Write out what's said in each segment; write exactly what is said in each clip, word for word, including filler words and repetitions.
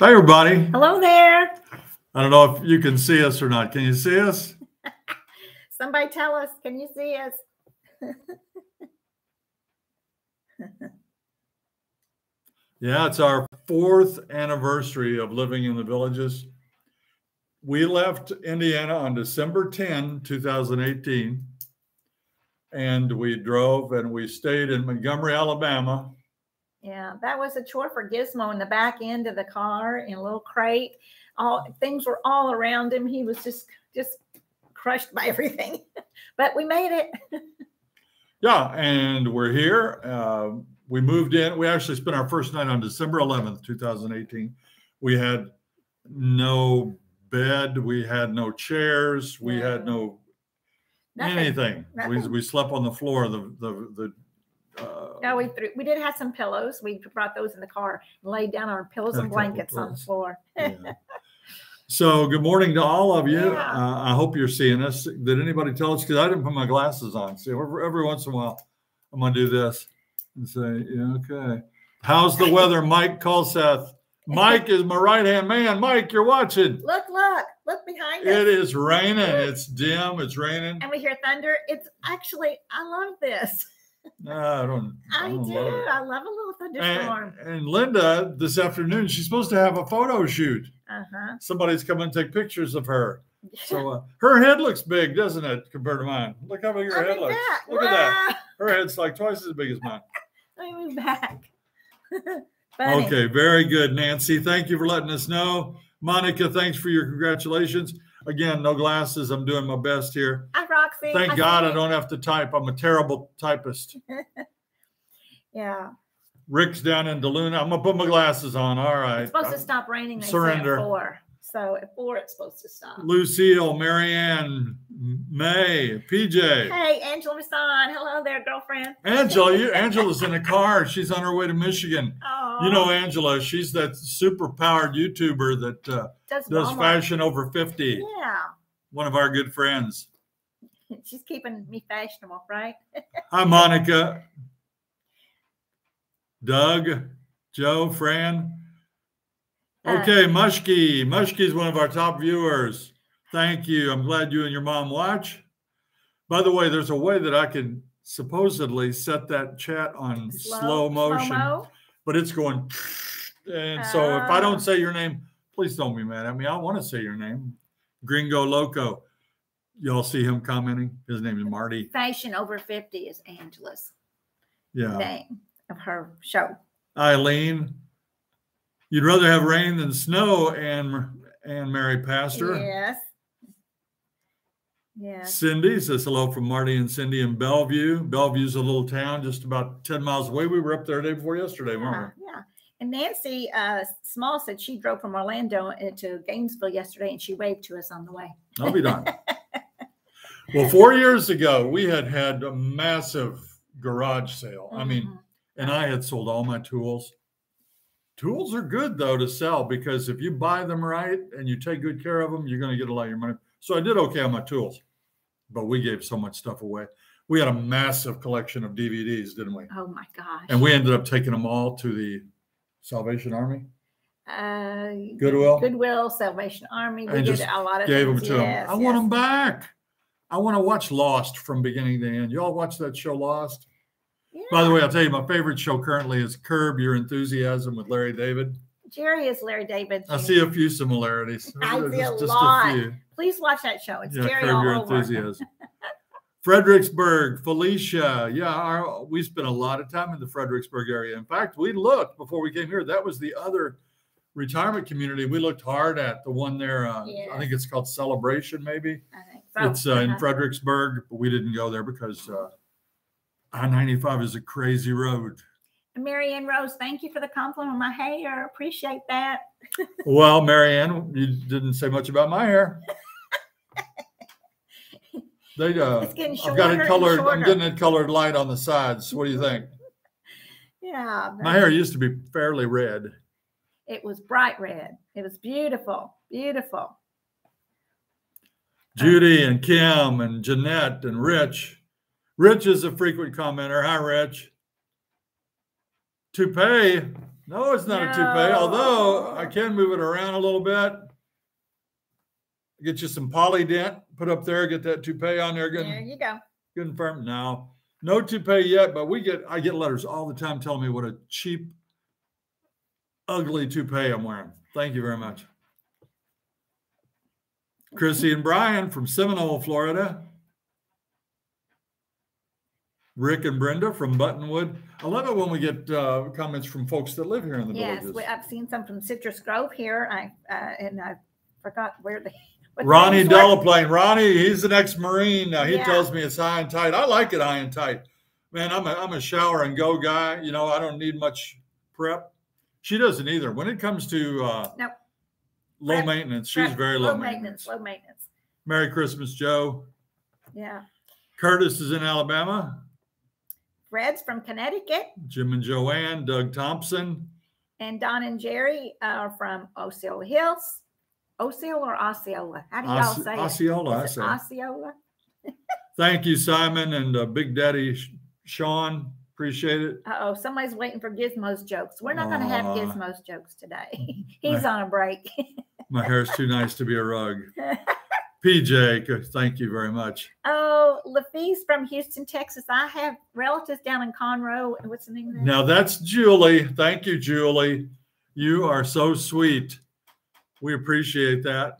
Hey, everybody. Hello there. I don't know if you can see us or not. Can you see us? Somebody tell us. Can you see us? Yeah, it's our fourth anniversary of living in the villages. We left Indiana on December tenth, two thousand eighteen, and we drove and we stayed in Montgomery, Alabama. Yeah, that was a chore for Gizmo in the back end of the car in a little crate. All things were all around him. He was just just crushed by everything, but we made it. Yeah, and we're here. Uh, we moved in. We actually spent our first night on December eleventh, two thousand eighteen. We had no bed. We had no chairs. We no. had no Nothing. anything. Nothing. We we slept on the floor. The the the. Uh, no, we threw, we did have some pillows. We brought those in the car and laid down our pillows and blankets pillows. on the floor. Yeah. So good morning to all of you. Yeah. Uh, I hope you're seeing us. Did anybody tell us? Because I didn't put my glasses on. See, every, every once in a while, I'm going to do this and say, yeah, okay. How's the weather? Mike Colseth. Mike is my right-hand man. Mike, you're watching. Look, look. Look behind us. It is raining. It's dim. It's raining. And we hear thunder. It's actually, I love this. No, I don't. I, I don't do. Love I love a little thunderstorm. And, and Linda, this afternoon, she's supposed to have a photo shoot. Uh-huh. Somebody's coming to take pictures of her. So uh, her head looks big, doesn't it, compared to mine? Look how big her I'll head looks. Back. Look wow. at that. Her head's like twice as big as mine. I'll be back. Okay, very good, Nancy. Thank you for letting us know. Monica, thanks for your congratulations. Again, no glasses. I'm doing my best here. Hi, Roxy. Thank I God I don't have to type. I'm a terrible typist. Yeah. Rick's down in Deluna. I'm going to put my glasses on. All right. It's supposed I'm, to stop raining. They surrender. At four. So at four, it's supposed to stop. Lucille, Marianne, May, P J. Hey, Angela Masson. Hello there, girlfriend. Angela, you, Angela's in a car. She's on her way to Michigan. Oh. You know Angela. She's that super-powered YouTuber that uh, does, does fashion over fifty. Yeah. One of our good friends. She's keeping me fashionable, right? Hi, Monica. Doug, Joe, Fran. Okay, Mushki. Mushki is one of our top viewers. Thank you. I'm glad you and your mom watch. By the way, there's a way that I can supposedly set that chat on slow, slow motion, slow-mo. But it's going. And uh, so if I don't say your name, please don't be mad at me. I want to say your name. Gringo Loco. Y'all see him commenting? His name is Marty. Fashion over fifty is Angela's yeah. name of her show. Eileen. You'd rather have rain than snow, and and Mary Pastor. Yes. Yeah. Cindy says hello from Marty and Cindy in Bellevue. Bellevue's a little town just about ten miles away. We were up there the day before yesterday, yeah, weren't we? Yeah. And Nancy uh, Small said she drove from Orlando to Gainesville yesterday, and she waved to us on the way. I'll be done. Well, four years ago, we had had a massive garage sale. Mm-hmm. I mean, and I had sold all my tools. Tools are good, though, to sell, because if you buy them right and you take good care of them, you're going to get a lot of your money. So I did okay on my tools, but we gave so much stuff away. We had a massive collection of D V Ds, didn't we? Oh, my gosh. And we ended up taking them all to the Salvation Army. Uh, Goodwill. Goodwill, Salvation Army. We did a lot of gave things. them to yes, them. I yes. want them back. I want to watch Lost from beginning to end. You all watch that show Lost? Yeah. By the way, I'll tell you, my favorite show currently is Curb Your Enthusiasm with Larry David. Jerry is Larry David. Junior I see a few similarities. I see just, a lot. Just a few. Please watch that show. It's yeah, Jerry Curb all Your over. Enthusiasm. Fredericksburg, Felicia. Yeah, our, we spent a lot of time in the Fredericksburg area. In fact, we looked before we came here. That was the other retirement community we looked hard at. The one there, uh, yes. I think it's called Celebration, maybe. I think so. It's uh, in Fredericksburg, but we didn't go there because... Uh, I ninety-five is a crazy road. Marianne Rose, thank you for the compliment on my hair. Appreciate that. Well, Marianne, you didn't say much about my hair. They, uh, it's getting shorter. I've got it colored. I'm getting it colored light on the sides. What do you think? Yeah. My hair used to be fairly red. It was bright red. It was beautiful, beautiful. Judy and Kim and Jeanette and Rich. Rich is a frequent commenter. Hi, Rich. Toupee. No, it's not no. a toupee, although I can move it around a little bit. Get you some poly dent, put up there, get that toupee on there. Good, there you go. Good and firm. No, no toupee yet, but we get, I get letters all the time telling me what a cheap, ugly toupee I'm wearing. Thank you very much. Chrissy and Brian from Seminole, Florida. Rick and Brenda from Buttonwood. I love it when we get uh, comments from folks that live here in the yes, villages. Yes, I've seen some from Citrus Grove here, I uh, and I forgot where the... Ronnie Delaplane. Ronnie, he's the next Marine. Now, he yeah. tells me it's high and tight. I like it high and tight. Man, I'm a, I'm a shower and go guy. You know, I don't need much prep. She doesn't either. When it comes to uh, no. low prep, maintenance, prep, she's very low, low maintenance. maintenance. Low maintenance. Merry Christmas, Joe. Yeah. Curtis is in Alabama. Red's from Connecticut. Jim and Joanne, Doug Thompson. And Don and Jerry are from Osceola Hills. Osceola or Osceola? How do y'all say Osceola, it? Is it I say. Osceola. Thank you, Simon and uh, Big Daddy Sean. Appreciate it. Uh-oh, somebody's waiting for Gizmo's jokes. We're not uh, going to have Gizmo's jokes today. He's my, on a break. My hair's too nice to be a rug. P J, thank you very much. Oh, LaFee's from Houston, Texas. I have relatives down in Conroe. What's the name of that? Now, that's Julie. Thank you, Julie. You are so sweet. We appreciate that.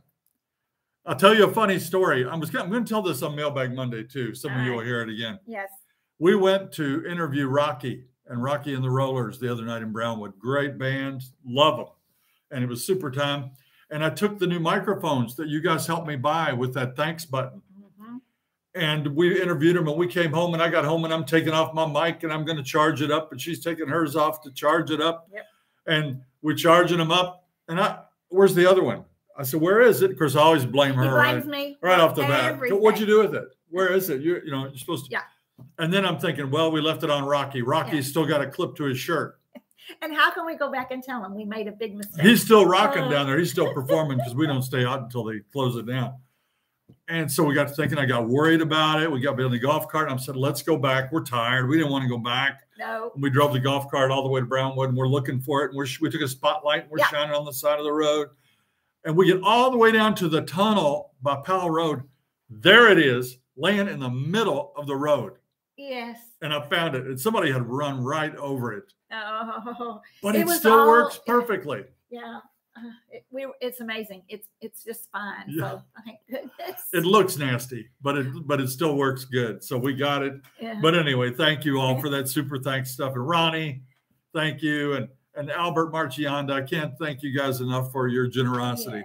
I'll tell you a funny story. I'm, just, I'm going to tell this on Mailbag Monday, too. Some All of you right. will hear it again. Yes. We went to interview Rocky and Rocky and the Rollers the other night in Brownwood. Great band. Love them. And it was super time. And I took the new microphones that you guys helped me buy with that thanks button. Mm-hmm. And we interviewed them and we came home and I got home and I'm taking off my mic and I'm going to charge it up. And she's taking hers off to charge it up. Yep. And we're charging them up. And I, where's the other one? I said, where is it? Of course, I always blame her. He blames right, me. Right off the bat. What'd you do with it? Where is it? You, you know, you're supposed to. Yeah. And then I'm thinking, well, we left it on Rocky. Rocky's yeah. still got a clip to his shirt. And how can we go back and tell him we made a big mistake? He's still rocking down there. He's still performing because we don't stay out until they close it down. And so we got to thinking. I got worried about it. We got on the golf cart. And I said, let's go back. We're tired. We didn't want to go back. No. We drove the golf cart all the way to Brownwood, and we're looking for it. And we're, we took a spotlight, and we're yeah. shining on the side of the road. And we get all the way down to the tunnel by Powell Road. There it is, laying in the middle of the road. Yes. And I found it. And somebody had run right over it. Oh, but it, it still all, works perfectly. Yeah, it, we, it's amazing. It's it's just fine. Yeah. So thank goodness. It looks nasty, but it but it still works good. So we got it. Yeah. But anyway, thank you all for that super thanks stuff. And Ronnie, thank you, and and Albert Marchionda. I can't thank you guys enough for your generosity. Yeah.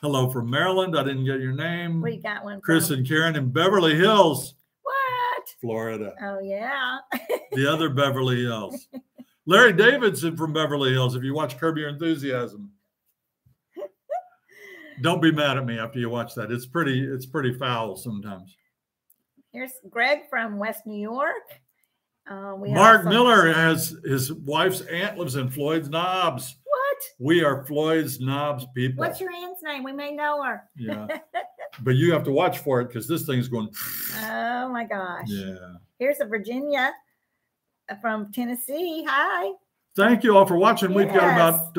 Hello from Maryland. I didn't get your name. We got one. Chris from and Karen in Beverly Hills. Florida. Oh, yeah. The other Beverly Hills. Larry Davidson from Beverly Hills. If you watch Curb Your Enthusiasm, don't be mad at me after you watch that. It's pretty, it's pretty foul sometimes. Here's Greg from West New York. Uh, we Mark Miller has his wife's aunt lives in Floyd's Knobs. What? We are Floyd's Knobs people. What's your aunt's name? We may know her. Yeah. But you have to watch for it because this thing's going. Oh, my gosh. Yeah. Here's a Virginia from Tennessee. Hi. Thank you all for watching. Yes. We've got about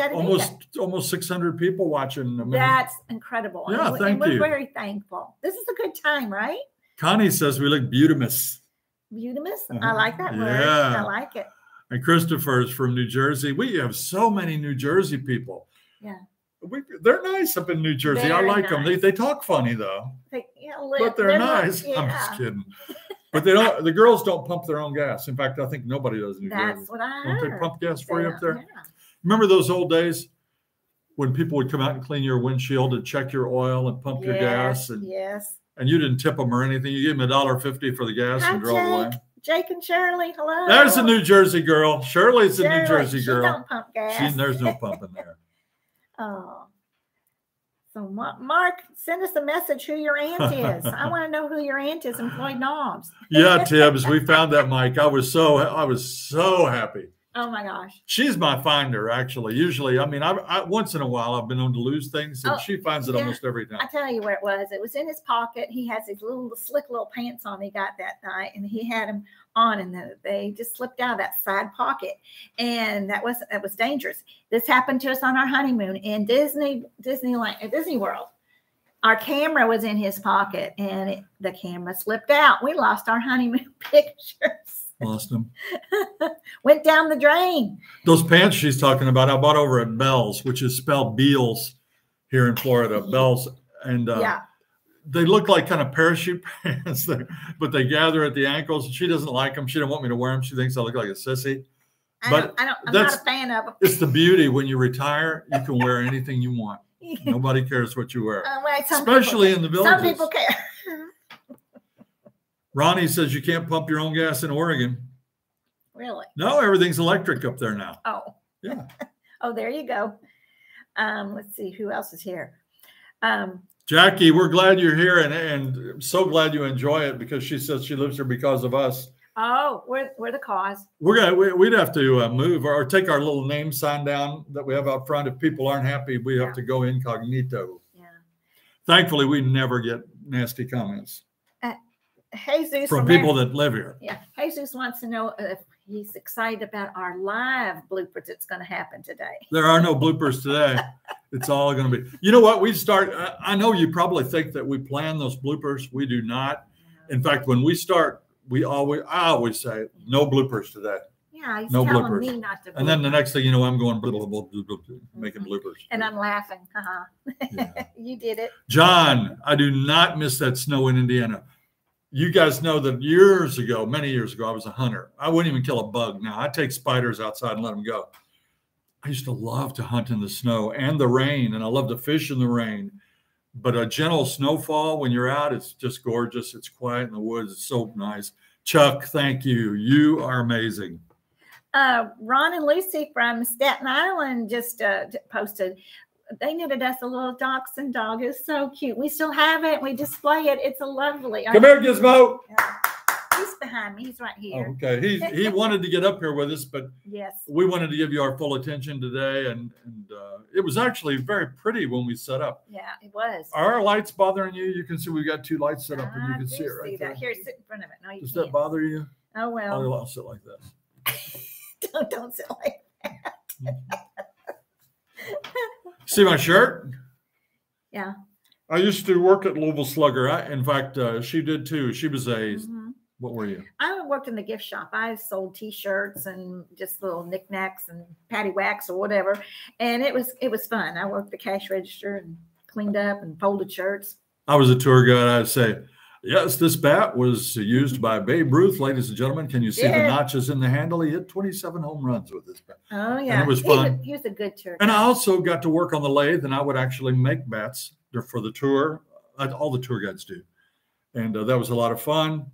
uh, almost almost six hundred people watching. I mean, that's incredible. Yeah, and thank and you. We're very thankful. This is a good time, right? Connie says we look beautimous. Beautimous? Uh-huh. I like that word. Yeah. I like it. And Christopher's from New Jersey. We have so many New Jersey people. Yeah. We, they're nice up in New Jersey. Very I like nice. them. They they talk funny though. They, yeah, but they're, they're nice. Like, yeah. I'm just kidding. But they don't. The girls don't pump their own gas. In fact, I think nobody does. In New That's Jersey. what I don't heard. They pump gas for yeah, you up there? Yeah. Remember those old days when people would come out and clean your windshield and check your oil and pump yes, your gas and yes. And you didn't tip them or anything. You gave them a dollar fifty for the gas Hi, and drove Jake. away. Jake and Shirley, hello. There's a New Jersey girl. Shirley's Shirley, a New Jersey girl. She don't pump gas. She, there's no pumping there. Oh, so Mark, send us a message who your aunt is. I want to know who your aunt is in Floyd Knobs. Yeah, Tibbs, we found that, Mike. I was so I was so happy. Oh my gosh. She's my finder, actually. Usually, I mean, I, I once in a while I've been known to lose things, and oh, she finds it yeah. almost every time. I tell you where it was. It was in his pocket. He has his little slick little pants on he got that night, and he had them on, and the, they just slipped out of that side pocket, and that was that was dangerous. This happened to us on our honeymoon in Disney Disneyland, Disney World. Our camera was in his pocket, and it, the camera slipped out. We lost our honeymoon pictures. Lost them. Went down the drain. Those pants she's talking about, I bought over at Bell's, which is spelled Beals here in Florida. Bell's, and uh, yeah. they look like kind of parachute pants, there, but they gather at the ankles. She doesn't like them. She didn't want me to wear them. She thinks I look like a sissy. I but don't, I don't, I'm not a fan of them. It's the beauty when you retire, you can wear anything you want. Nobody cares what you wear, uh, well, especially people, in the villages. Some people care. Ronnie says you can't pump your own gas in Oregon. Really? No, everything's electric up there now. Oh. Yeah. Oh, there you go. Um, let's see. Who else is here? Um, Jackie, we're glad you're here, and, and so glad you enjoy it, because she says she lives here because of us. Oh, we're, we're the cause. We're gonna, we, we'd have to uh, move or, or take our little name sign down that we have out front. If people aren't happy, we have yeah. to go incognito. Yeah. Thankfully, we never get nasty commenents. Jesus from America. People that live here. Yeah. Jesus wants to know if he's excited about our live bloopers that's going to happen today. There are no bloopers today. It's all going to be. You know what? We start. I know you probably think that we plan those bloopers. We do not. Yeah. In fact, when we start, we always, I always say, no bloopers today. Yeah. He's no telling bloopers. Me not to blooper. And then the next thing you know, I'm going, blah, blah, blah, blah, blah, making bloopers. And I'm laughing. Uh-huh. Yeah. You did it. John, I do not miss that snow in Indiana. You guys know that years ago, many years ago, I was a hunter. I wouldn't even kill a bug now. I take spiders outside and let them go. I used to love to hunt in the snow and the rain, and I love to fish in the rain. But a gentle snowfall when you're out, it's just gorgeous. It's quiet in the woods. It's so nice. Chuck, thank you. You are amazing. Uh, Ron and Lucy from Staten Island just uh, posted. They knitted us a little dachshund dog. It's so cute. We still have it. We display it. It's a lovely. Come here, Gizmo. Yeah. He's behind me. He's right here. Oh, okay. He he wanted to get up here with us, but yes, we wanted to give you our full attention today. And and uh, it was actually very pretty when we set up. Yeah, it was. Are our lights bothering you? You can see we've got two lights set up, and you can see it right see there. Here, sit in front of it. No, you Does can't. That bother you? Oh well. Oh, I'll sit like that. don't don't sit like that. Mm-hmm. See my shirt? Yeah. I used to work at Louisville Slugger. I, in fact, uh, she did too. She was a, mm-hmm. what were you? I worked in the gift shop. I sold T-shirts and just little knickknacks and paddywhacks or whatever. And it was it was fun. I worked the cash register and cleaned up and folded shirts. I was a tour guide. I'd say, yes, this bat was used by Babe Ruth, ladies and gentlemen. Can you see yeah. the notches in the handle? He hit twenty-seven home runs with this bat. Oh, yeah. And it was fun. He was, he was a good tour. And I also got to work on the lathe, and I would actually make bats for the tour. All the tour guides do. And uh, that was a lot of fun.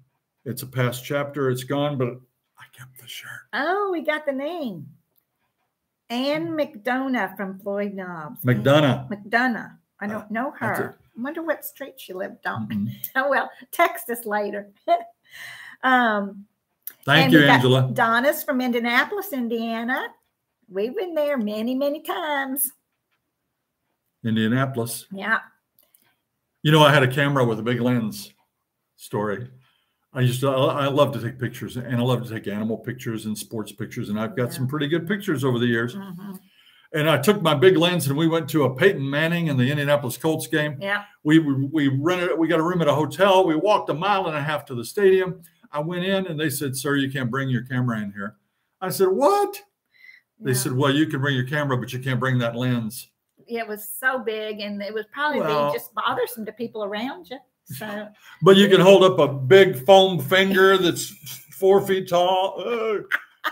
It's a past chapter. It's gone, but I kept the shirt. Oh, we got the name. Ann McDonough from Floyd's Knobs. McDonough. McDonough. I don't uh, know her. I wonder what street she lived on. Mm-hmm. Oh, well, text us later. um, Thank you, Angela. Donna's from Indianapolis, Indiana. We've been there many, many times. Indianapolis. Yeah. You know, I had a camera with a big lens story. I used to, I love to take pictures, and I love to take animal pictures and sports pictures. And I've got yeah. some pretty good pictures over the years. Mm-hmm. And I took my big lens, and we went to a Peyton Manning and the Indianapolis Colts game. Yeah, we, we we rented. We got a room at a hotel. We walked a mile and a half to the stadium. I went in, and they said, "Sir, you can't bring your camera in here." I said, "What?" Yeah. They said, "Well, you can bring your camera, but you can't bring that lens." It was so big, and it was probably well, just bothersome to people around you. So, but you can hold up a big foam finger that's four feet tall. Ugh.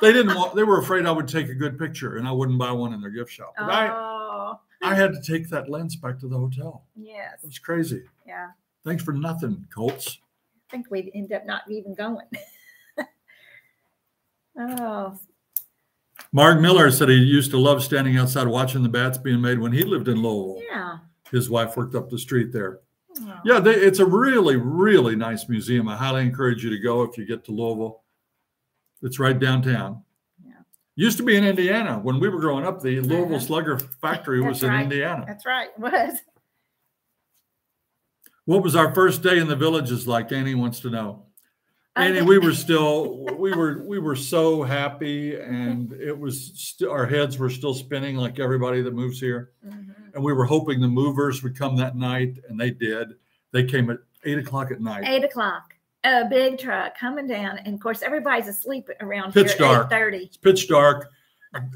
They didn't want, they were afraid I would take a good picture and I wouldn't buy one in their gift shop. But oh. I, I had to take that lens back to the hotel. Yes. It was crazy. Yeah. Thanks for nothing, Colts. I think we'd end up not even going. oh. Mark Miller said he used to love standing outside watching the bats being made when he lived in Lowell. Yeah. His wife worked up the street there. Oh. Yeah, they, it's a really, really nice museum. I highly encourage you to go if you get to Louisville. It's right downtown. Yeah. Used to be in Indiana. When we were growing up, the Louisville Slugger factory was in Indiana. That's right. It was. What was our first day in the villages like? Annie wants to know. Annie, we were still, we were, we were so happy, and it was, our heads were still spinning like everybody that moves here. Mm-hmm. And we were hoping the movers would come that night, and they did. They came at eight o'clock at night. Eight o'clock. A big truck coming down, and of course everybody's asleep around pitch here dark. At eight thirty. It's pitch dark,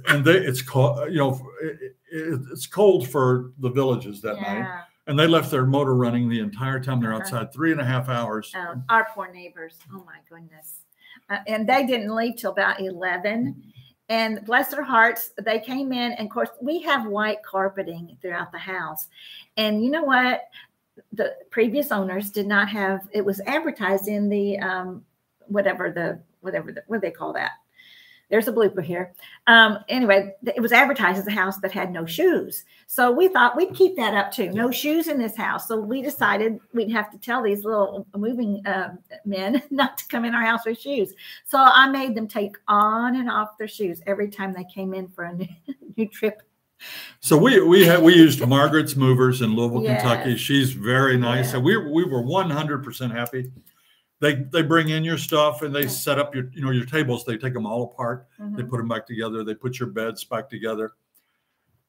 and they, it's cold. You know, it, it, it's cold for the villages that yeah. night, and they left their motor running the entire time they're outside, three and a half hours. Um, our poor neighbors. Oh my goodness! Uh, and they didn't leave till about eleven. And bless their hearts, they came in, and of course we have white carpeting throughout the house, and you know what? The previous owners did not have, it was advertised in the, um, whatever the, whatever, the, what do they call that? There's a blooper here. Um, anyway, it was advertised as a house that had no shoes. So we thought we'd keep that up too. No shoes in this house. So we decided we'd have to tell these little moving uh, men not to come in our house with shoes. So I made them take on and off their shoes every time they came in for a new, new trip. So we we had, we used Margaret's Movers in Louisville, yes. Kentucky. She's very nice, yeah. and we we were one hundred percent happy. They they bring in your stuff and they set up your you know your tables. They take them all apart. Mm-hmm. They put them back together. They put your beds back together.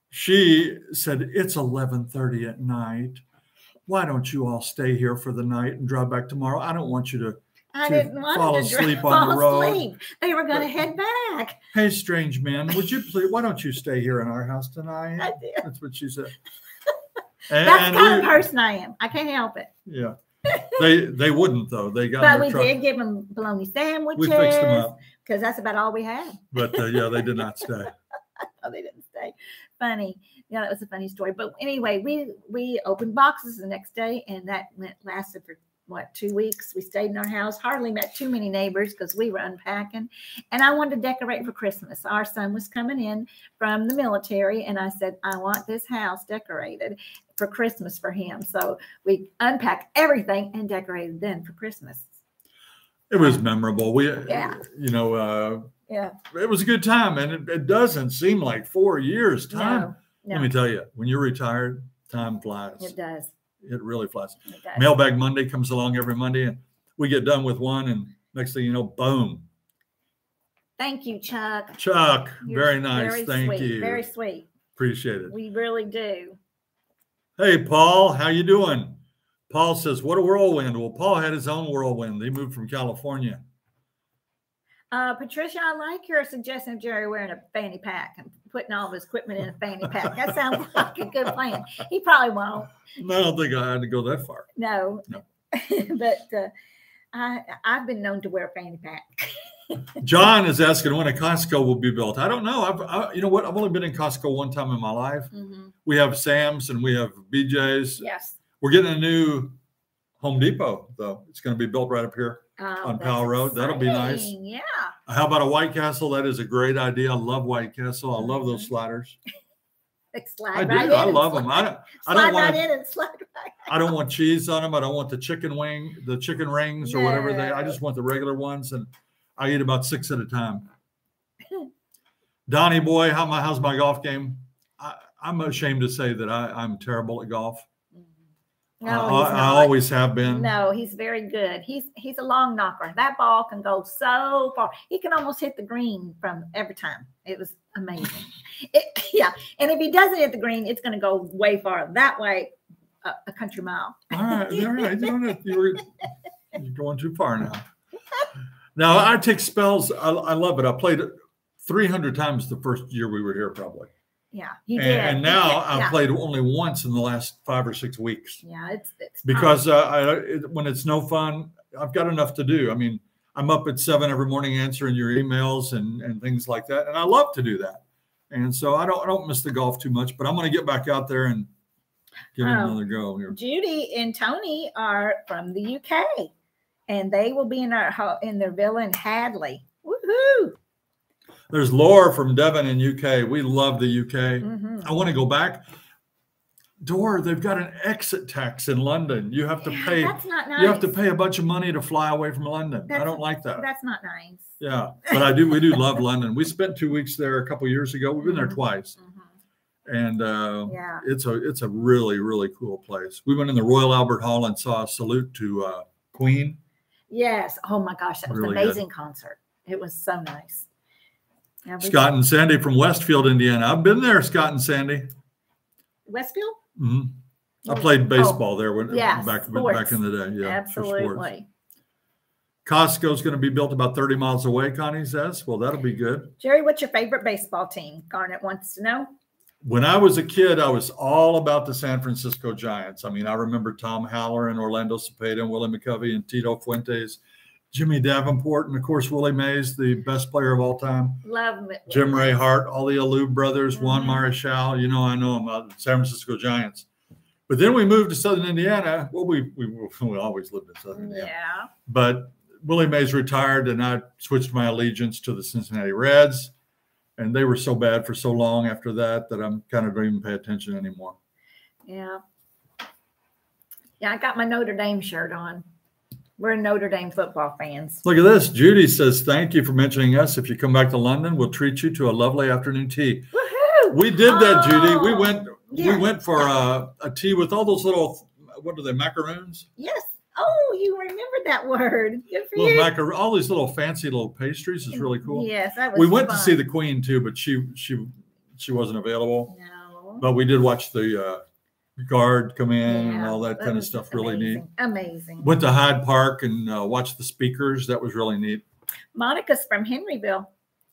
She said it's eleven thirty at night. Why don't you all stay here for the night and drive back tomorrow? I don't want you to. I didn't want fall to asleep on fall the road. Asleep. They were going to head back. Hey, strange man, would you please? Why don't you stay here in our house tonight? I did. That's what she said. And that's the kind of person I am. I can't help it. Yeah, they they wouldn't though. They got. But we truck. Did give them bologna sandwiches. We fixed them up because that's about all we had. But uh, yeah, they did not stay. Oh, they didn't stay. Funny. Yeah, that was a funny story. But anyway, we we opened boxes the next day, and that went lasted for. What, two weeks? We stayed in our house, hardly met too many neighbors because we were unpacking. And I wanted to decorate for Christmas. Our son was coming in from the military, and I said, I want this house decorated for Christmas for him. So we unpacked everything and decorated then for Christmas. It was memorable. We, yeah. you know, uh, yeah, it was a good time. And it, it doesn't seem like four years time. No, no. Let me tell you, when you're retired, time flies. It does. It really flies. It Mailbag Monday comes along every Monday, and we get done with one, and next thing you know, boom. Thank you, Chuck. Chuck, You're very nice. Very Thank sweet. You. Very sweet. Appreciate it. We really do. Hey, Paul, how you doing? Paul says, what a whirlwind. Well, Paul had his own whirlwind. He moved from California. Uh, Patricia, I like your suggestion of Jerry wearing a fanny pack and putting all of his equipment in a fanny pack. That sounds like a good plan. He probably won't. No, I don't think I had to go that far. No. No. But uh, I, I've been known to wear a fanny pack. John is asking when a Costco will be built. I don't know. I've, I, you know what? I've only been in Costco one time in my life. Mm-hmm. We have Sam's and we have B J's. Yes. We're getting a new Home Depot, though. It's going to be built right up here. Oh, on Powell Road. That'll be nice. Yeah. How about a White Castle? That is a great idea. I love White Castle. I love those sliders. They slide I right do. I love slide, them. I don't, I don't want right in and slide right I don't want cheese on them. I don't want the chicken wing, the chicken rings or no. whatever they I just want the regular ones, and I eat about six at a time. Donnie boy, how my how's my golf game? I, I'm ashamed to say that I, I'm terrible at golf. No, uh, I always have been. No, he's very good. He's he's a long knocker. That ball can go so far. He can almost hit the green from every time. It was amazing. It, yeah, and if he doesn't hit the green, it's going to go way far. That way, uh, a country mile. All right, all right. You were, you're going too far now. Now, I take spells. I, I love it. I played three hundred times the first year we were here, probably. Yeah, he did. And, and now I've yeah. played only once in the last five or six weeks. Yeah, it's, it's because uh, I, it, when it's no fun, I've got enough to do. I mean, I'm up at seven every morning answering your emails and, and things like that. And I love to do that. And so I don't I don't miss the golf too much, but I'm going to get back out there and give um, it another go here. Judy and Tony are from the U K, and they will be in our in their villa in Hadley. Woohoo! There's Laura from Devon in U K. We love the U K. Mm-hmm. I want to go back. Dora, they've got an exit tax in London. You have to pay. That's not nice. You have to pay a bunch of money to fly away from London. That's, I don't like that. That's not nice. Yeah, but I do. We do love London. We spent two weeks there a couple of years ago. We've been there twice, mm-hmm. and uh, yeah. it's a it's a really really cool place. We went in the Royal Albert Hall and saw a salute to uh, Queen. Yes. Oh my gosh, that was really an amazing good. concert. It was so nice. Yeah, Scott and Sandy from Westfield, Indiana. I've been there, Scott and Sandy. Westfield. Mm-hmm. I played baseball oh, there when yes, back sports. back in the day. Yeah, absolutely. Costco is going to be built about thirty miles away. Connie says, "Well, that'll be good." Jerry, what's your favorite baseball team? Garnet wants to know. When I was a kid, I was all about the San Francisco Giants. I mean, I remember Tom Howler and Orlando Cepeda and Willie McCovey and Tito Fuentes, Jimmy Davenport, and of course Willie Mays, the best player of all time. Love it. Jim Ray Hart, all the Alou brothers, mm-hmm. Juan Marichal. You know, I know them. Uh, San Francisco Giants. But then we moved to Southern Indiana. Well, we we, we always lived in Southern Indiana. Yeah. But Willie Mays retired, and I switched my allegiance to the Cincinnati Reds, and they were so bad for so long after that that I'm kind of don't even pay attention anymore. Yeah. Yeah, I got my Notre Dame shirt on. We're Notre Dame football fans. Look at this. Judy says, thank you for mentioning us. If you come back to London, we'll treat you to a lovely afternoon tea. Woohoo! We did that, oh, Judy. We went yeah. we went for uh, a tea with all those little, what are they, macaroons? Yes. Oh, you remembered that word. Good for little you. Macar all these little fancy little pastries is really cool. Yes, that was We went fun. to see the Queen, too, but she she she wasn't available. No. But we did watch the uh, guard come in yeah, and all that, that kind of stuff. Amazing. Really neat. Amazing. Went to Hyde Park and uh, watched the speakers. That was really neat. Monica's from Henryville.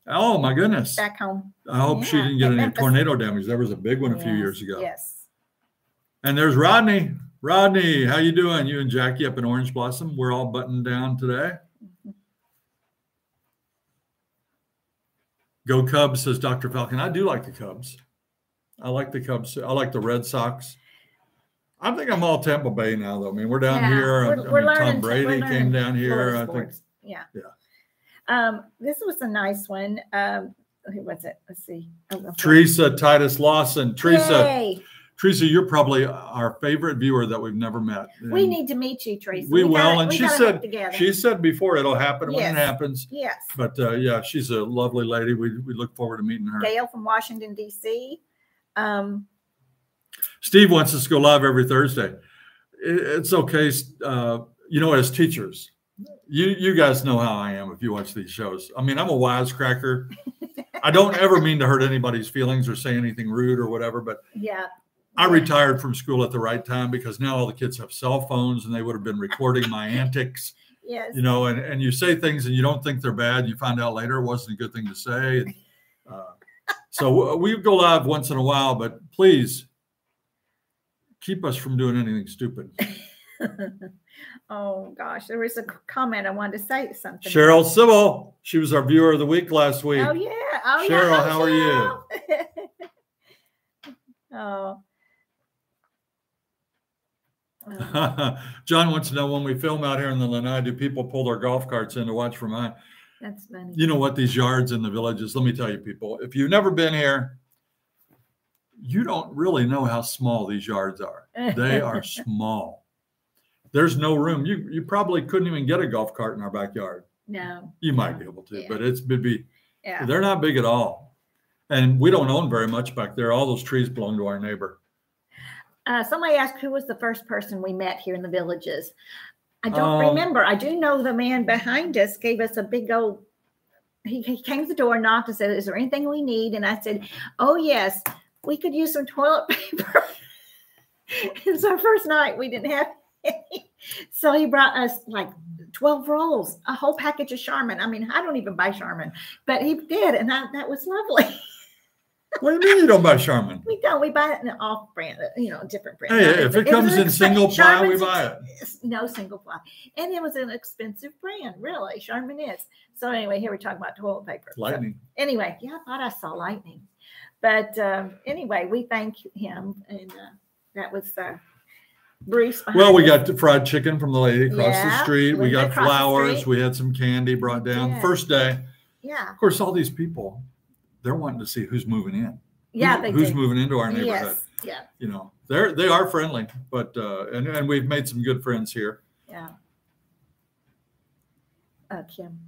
Oh, my goodness. Back home. I hope yeah. she didn't get it any tornado damage. There was a big one a yes. few years ago. Yes. And there's Rodney. Rodney, how you doing? You and Jackie up in Orange Blossom. We're all buttoned down today. Mm-hmm. Go Cubs, says Doctor Falcon. I do like the Cubs. I like the Cubs. I like the Red Sox. I think I'm all Tampa Bay now, though. I mean, we're down yeah, here. We're, I mean, we're learning, Tom Brady came down here. I think. Yeah. Yeah. Um, this was a nice one. Um, who was it? Let's see. Oh, Teresa Titus Lawson. Teresa. Yay. Teresa, you're probably our favorite viewer that we've never met. And we need to meet you, Teresa. We, we will. Gotta, and we she said, she said before it'll happen yes. when it happens. Yes. But uh, yeah, she's a lovely lady. We we look forward to meeting her. Gail from Washington, D C Um, Steve wants us to go live every Thursday. It, it's okay. Uh, you know, as teachers, you you guys know how I am if you watch these shows. I mean, I'm a wisecracker. I don't ever mean to hurt anybody's feelings or say anything rude or whatever. But yeah. I retired from school at the right time because now all the kids have cell phones and they would have been recording my antics. Yes. You know, and, and you say things and you don't think they're bad. You find out later it wasn't a good thing to say. And, uh, so we go live once in a while, but please keep us from doing anything stupid. Oh, gosh. There was a comment I wanted to say something. Cheryl about. Sybil. She was our viewer of the week last week. Oh, yeah. Oh, Cheryl, yeah. how Cheryl. are you? oh. John wants to know, when we film out here in the Lanai, do people pull their golf carts in to watch from high? That's funny. You know what? These yards in the villages, let me tell you, people, if you've never been here, you don't really know how small these yards are. They are small. There's no room. You you probably couldn't even get a golf cart in our backyard. No. You might no. be able to, yeah. but it's it'd be, yeah. they're not big at all. And we don't own very much back there. All those trees belong to our neighbor. Uh, somebody asked who was the first person we met here in the villages. I don't um, remember. I do know the man behind us gave us a big old, he, he came to the door, knocked, and said, is there anything we need? And I said, oh, yes, we could use some toilet paper. It's our first night. We didn't have any. So he brought us like twelve rolls, a whole package of Charmin. I mean, I don't even buy Charmin, but he did. And I, that was lovely. What do you mean you don't buy Charmin? We don't. We buy it in an off brand, you know, different brand. Hey, if it, it comes in single ply, we buy it. No single ply. And it was an expensive brand, really. Charmin is. So anyway, here we're talking about toilet paper. Lightning. So anyway, yeah, I thought I saw lightning. But um, anyway, we thank him. And uh, that was uh, Bruce. Well, we us. got the fried chicken from the lady across yeah, the street. We, we got flowers. We had some candy brought down. Yeah. First day. Yeah. Of course, all these people. They're wanting to see who's moving in. Yeah, who's, they who's do. moving into our neighborhood. Yes, yeah. You know, they're they are friendly, but uh, and and we've made some good friends here. Yeah. Uh, Kim.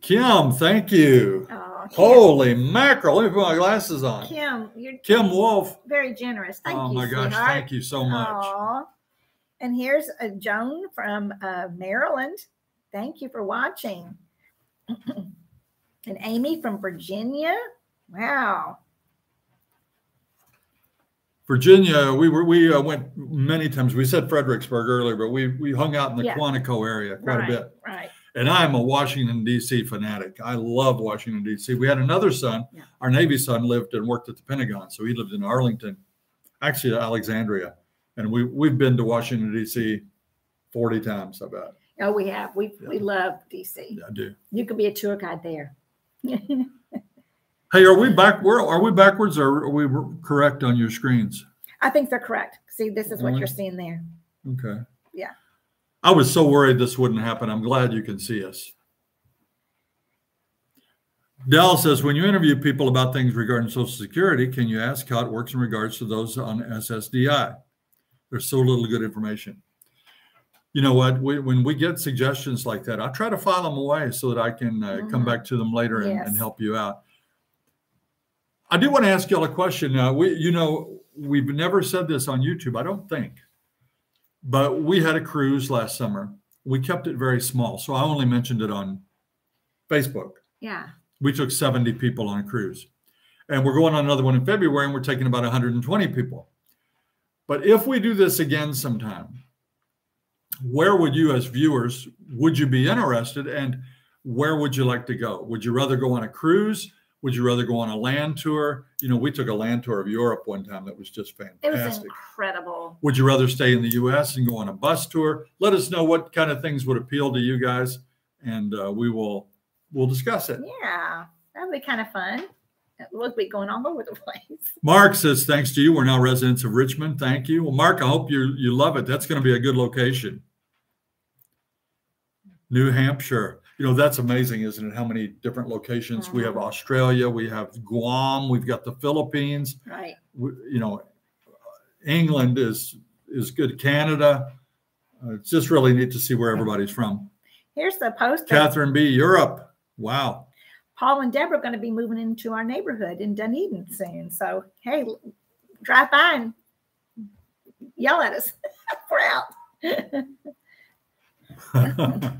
Kim, thank you. Oh, holy mackerel! Let me put my glasses on. Kim, you're Kim Wolf. Very generous. Thank oh, you. Oh my gosh! Sweetheart. Thank you so much. Aww. And here's a Joan from uh, Maryland. Thank you for watching. And Amy from Virginia. Wow. Virginia, we were we uh, went many times. We said Fredericksburg earlier, but we we hung out in the yeah. Quantico area quite right, a bit. Right. And I'm a Washington D C fanatic. I love Washington D C. We had another son. Yeah. Our Navy son lived and worked at the Pentagon, so he lived in Arlington, actually Alexandria. And we we've been to Washington D C forty times, I bet. Oh, we have. We yeah. we love D C. Yeah, I do. You could be a tour guide there. Hey, are we back? Are we backwards or are we correct on your screens? I think they're correct. See, this is what you're seeing there. Okay. Yeah. I was so worried this wouldn't happen. I'm glad you can see us. Dell says, when you interview people about things regarding Social Security, can you ask how it works in regards to those on S S D I? There's so little good information. You know what? We, when we get suggestions like that, I try to file them away so that I can uh, mm-hmm. come back to them later and, yes. and help you out. I do want to ask y'all a question. Uh, we, you know, we've never said this on YouTube, I don't think, but we had a cruise last summer. We kept it very small, so I only mentioned it on Facebook. Yeah. We took seventy people on a cruise, and we're going on another one in February, and we're taking about one hundred twenty people. But if we do this again sometime, where would you, as viewers, would you be interested, and where would you like to go? Would you rather go on a cruise? Would you rather go on a land tour? You know, we took a land tour of Europe one time that was just fantastic. It was incredible. Would you rather stay in the U S and go on a bus tour? Let us know what kind of things would appeal to you guys, and uh, we will we'll discuss it. Yeah, that would be kind of fun. We'll be going all over the place. Mark says, thanks to you, we're now residents of Richmond. Thank you. Well, Mark, I hope you, you love it. That's going to be a good location. New Hampshire. You know, that's amazing, isn't it? How many different locations mm-hmm. we have. Australia, we have Guam, we've got the Philippines. Right. We, you know, England is is good. Canada. Uh, it's just really neat to see where everybody's from. Here's the poster. Catherine B. Europe. Wow. Paul and Deborah are going to be moving into our neighborhood in Dunedin soon. So hey, drive by and yell at us. We're out.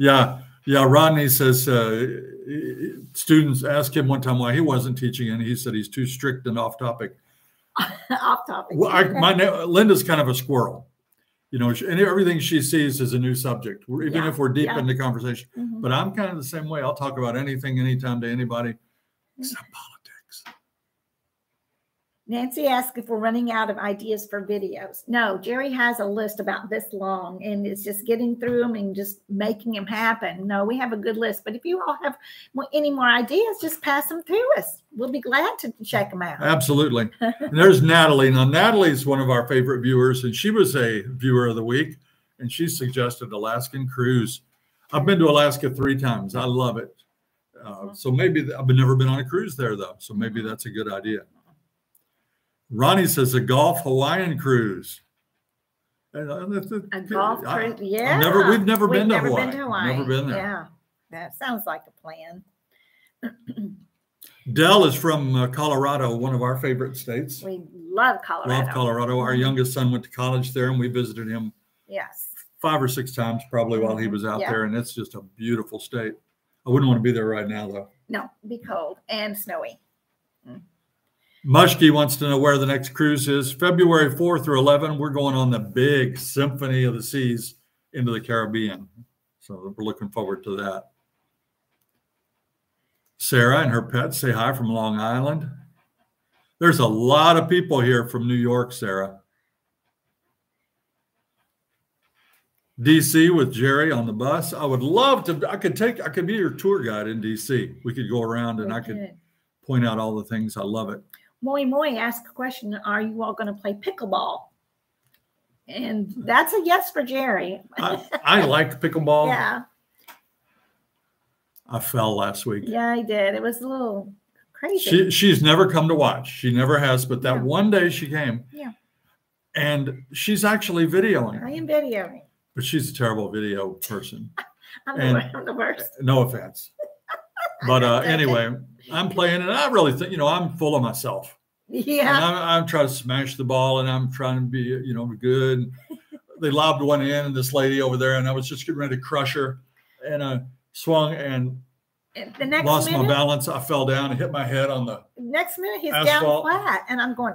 Yeah. Yeah, Rodney says uh, students asked him one time why he wasn't teaching, and he said he's too strict and off topic. Off topic. Well, I, my Linda's kind of a squirrel, you know, and everything she sees is a new subject, even yeah. if we're deep yeah. in the conversation. Mm-hmm. But I'm kind of the same way. I'll talk about anything, anytime, to anybody, except politics. Nancy asked if we're running out of ideas for videos. No, Jerry has a list about this long, and it's just getting through them and just making them happen. No, we have a good list. But if you all have any more ideas, just pass them to us. We'll be glad to check them out. Absolutely. And there's Natalie. Now, Natalie's one of our favorite viewers, and she was a viewer of the week, and she suggested Alaskan cruise. I've been to Alaska three times. I love it. Uh, so maybe I've never been on a cruise there, though, so maybe that's a good idea. Ronnie says a Gulf Hawaiian cruise. A Gulf cruise, yeah. I've never, we've never we've been, never to been to Hawaii. Never been there. Yeah, that sounds like a plan. Dell is from uh, Colorado, one of our favorite states. We love Colorado. Love Colorado. Our youngest son went to college there, and we visited him. Yes. Five or six times probably while he was out yeah. there, and it's just a beautiful state. I wouldn't want to be there right now though. No, it'd be cold and snowy. Mm. Mushki wants to know where the next cruise is. February fourth through eleventh, we're going on the big Symphony of the Seas into the Caribbean. So we're looking forward to that. Sarah and her pets say hi from Long Island. There's a lot of people here from New York, Sarah. D C with Jerry on the bus. I would love to, I could take, I could be your tour guide in D C. We could go around and I could point out all the things. I love it. Moi Moi asked a question, are you all going to play pickleball? And that's a yes for Jerry. I, I like pickleball. Yeah. I fell last week. Yeah, I did. It was a little crazy. She, she's never come to watch. She never has, but that yeah. one day she came. Yeah. And she's actually videoing. I am videoing. But she's a terrible video person. I'm, and, the, I'm the worst. No offense. But uh, anyway, I'm playing, and I really think, you know, I'm full of myself. Yeah. And I'm, I'm trying to smash the ball, and I'm trying to be, you know, good. They lobbed one in, and this lady over there, and I was just getting ready to crush her. And I swung and the next lost minute, my balance. I fell down and hit my head on the next minute he's asphalt. Down flat. And I'm going,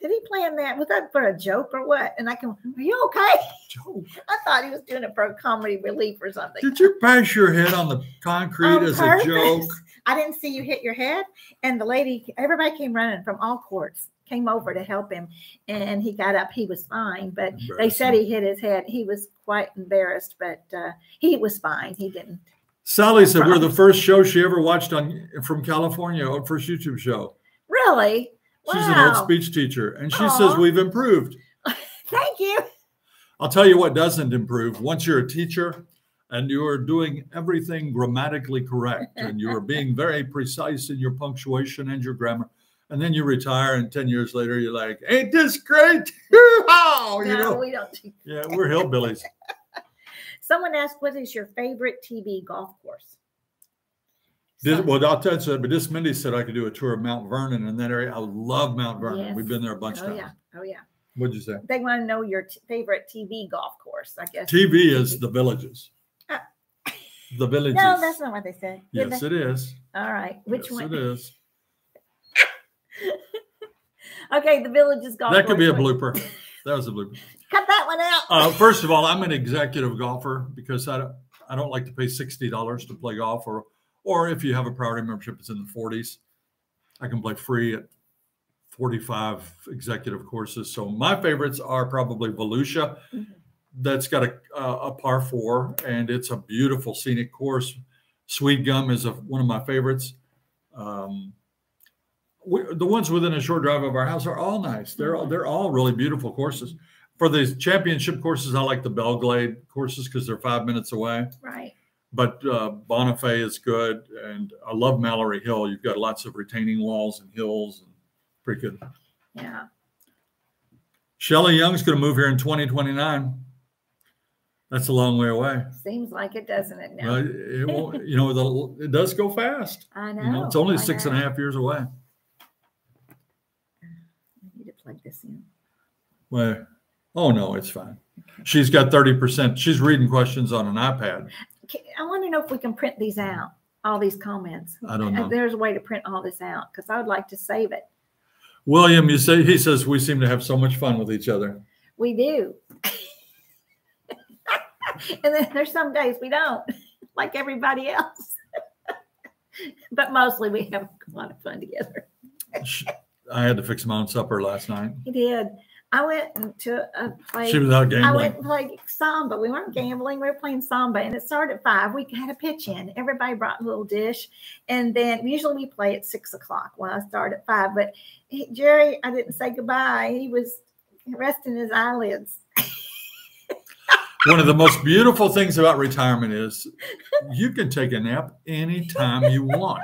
did he plan that? Was that for a joke or what? And I can, are you okay? Joke. I thought he was doing it for a comedy relief or something. Did you bash your head on the concrete on as purpose. A joke? I didn't see you hit your head. And the lady, everybody came running from all courts, came over to help him. And he got up. He was fine. But they said he hit his head. He was quite embarrassed, but uh, he was fine. He didn't. Sally said we're the first show she ever watched on from California, our first YouTube show. Really? She's wow. an old speech teacher, and she Aww. Says we've improved. Thank you. I'll tell you what doesn't improve. Once you're a teacher and you're doing everything grammatically correct, and you're being very precise in your punctuation and your grammar, and then you retire, and ten years later, you're like, ain't this great? No, you know? We don't. Do yeah, we're hillbillies. Someone asked, what is your favorite T V golf course? This, well, I'll tell you that, but this Mindy said I could do a tour of Mount Vernon in that area. I love Mount Vernon. Yes. We've been there a bunch of oh, times. Yeah. Oh, yeah. What'd you say? They want to know your t favorite T V golf course, I guess. T V is the Villages. Uh, the Villages. No, that's not what they said. Yes, they? It is. All right. Which yes, one? It is. Okay, the Villages golf course. That could be a blooper. That was a blooper. Cut that one out. Uh, first of all, I'm an executive golfer because I don't, I don't like to pay sixty dollars to play golf, or or if you have a priority membership, it's in the forties. I can play free at forty-five executive courses. So my favorites are probably Volusia. Mm-hmm. That's got a, a par four, and it's a beautiful scenic course. Sweet Gum is a, one of my favorites. Um, we, the ones within a short drive of our house are all nice. They're all, they're all really beautiful courses. For the championship courses, I like the Belglade courses because they're five minutes away. Right. But uh, Bonifay is good, and I love Mallory Hill. You've got lots of retaining walls and hills, and pretty good. Yeah. Shelley Young's going to move here in twenty twenty-nine. That's a long way away. Seems like it, doesn't it? Now uh, it won't. You know, the, it does go fast. I know. You know, it's only I six know. and a half years away. I need to plug this in. Well, oh no, it's fine. Okay. She's got thirty percent. She's reading questions on an iPad. I want to know if we can print these out, all these comments. I don't know. There's a way to print all this out because I would like to save it. William, you say he says we seem to have so much fun with each other. We do. And then there's some days we don't, like everybody else. But mostly we have a lot of fun together. I had to fix my own supper last night. He did. I went to a place. She was out gambling. I went and played samba. We weren't gambling. We were playing samba, and it started at five. We had a pitch in. Everybody brought a little dish, and then usually we play at six o'clock. Well, I started at five, but he, Jerry, I didn't say goodbye. He was resting his eyelids. One of the most beautiful things about retirement is you can take a nap anytime you want.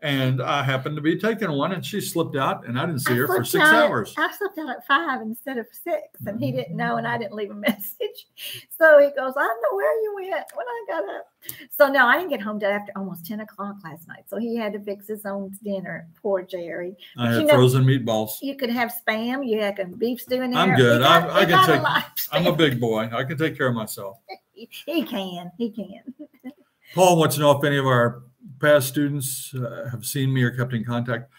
And I happened to be taking one, and she slipped out, and I didn't see her for six hours. I slipped out at five instead of six, and he didn't know, and I didn't leave a message. So he goes, I know where you went when I got up. So, no, I didn't get home till after almost ten o'clock last night. So he had to fix his own dinner. Poor Jerry. I had frozen meatballs. You could have spam. You had beef stew in there. I'm good. I can take. I'm a big boy. I can take care of myself. He can. He can. Paul wants to know if any of our past students uh, have seen me or kept in contact.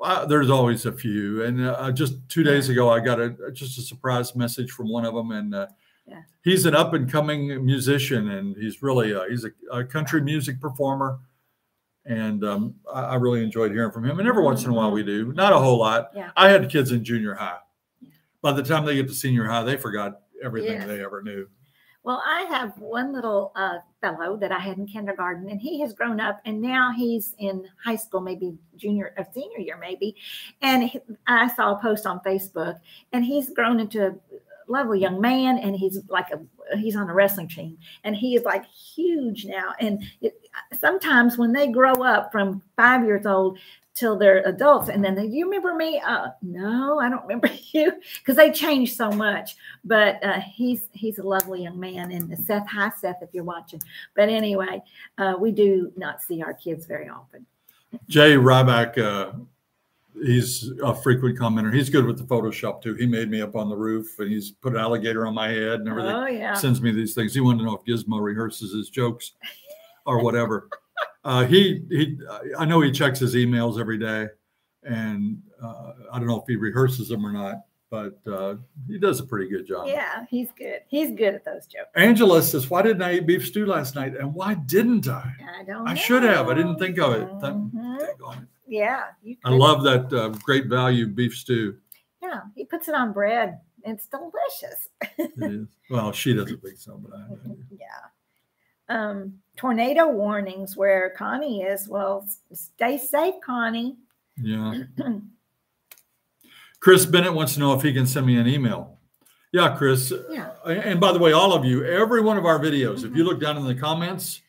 Uh, there's always a few. And uh, just two days ago, I got a just a surprise message from one of them. And uh, yeah. He's an up and coming musician, and he's really uh, he's a, a country music performer. And um, I, I really enjoyed hearing from him. And every once in a while we do, not a whole lot. Yeah. I had kids in junior high. Yeah. By the time they get to senior high, they forgot everything yeah. they ever knew. Well, I have one little uh, fellow that I had in kindergarten, and he has grown up, and now he's in high school, maybe junior or senior year, maybe. And he, I saw a post on Facebook, and he's grown into a lovely young man, and he's like a he's on a wrestling team, and he is like huge now. And it, sometimes when they grow up from five years old till they're adults. And then they, do you remember me? Uh, no, I don't remember you, because they changed so much. But uh, he's he's a lovely young man. And Seth, hi, Seth, if you're watching. But anyway, uh, we do not see our kids very often. Jay Ryback, uh, he's a frequent commenter. He's good with the Photoshop, too. He made me up on the roof, and he's put an alligator on my head and everything. Oh, yeah. Sends me these things. He wanted to know if Gizmo rehearses his jokes or whatever. Uh, he, he, I know he checks his emails every day, and uh, I don't know if he rehearses them or not, but uh, he does a pretty good job. Yeah, he's good. He's good at those jokes. Angela says, why didn't I eat beef stew last night, and why didn't I? I don't know. I should have. I didn't think of it. Mm-hmm. Think on it. Yeah. You I love that uh, Great Value beef stew. Yeah, he puts it on bread. It's delicious. It is. Well, she doesn't think so, but I know. Yeah. Um, tornado warnings where Connie is. Well, stay safe, Connie. Yeah. Chris Bennett wants to know if he can send me an email. Yeah, Chris. Yeah. And by the way, all of you, every one of our videos, mm-hmm. if you look down in the comments,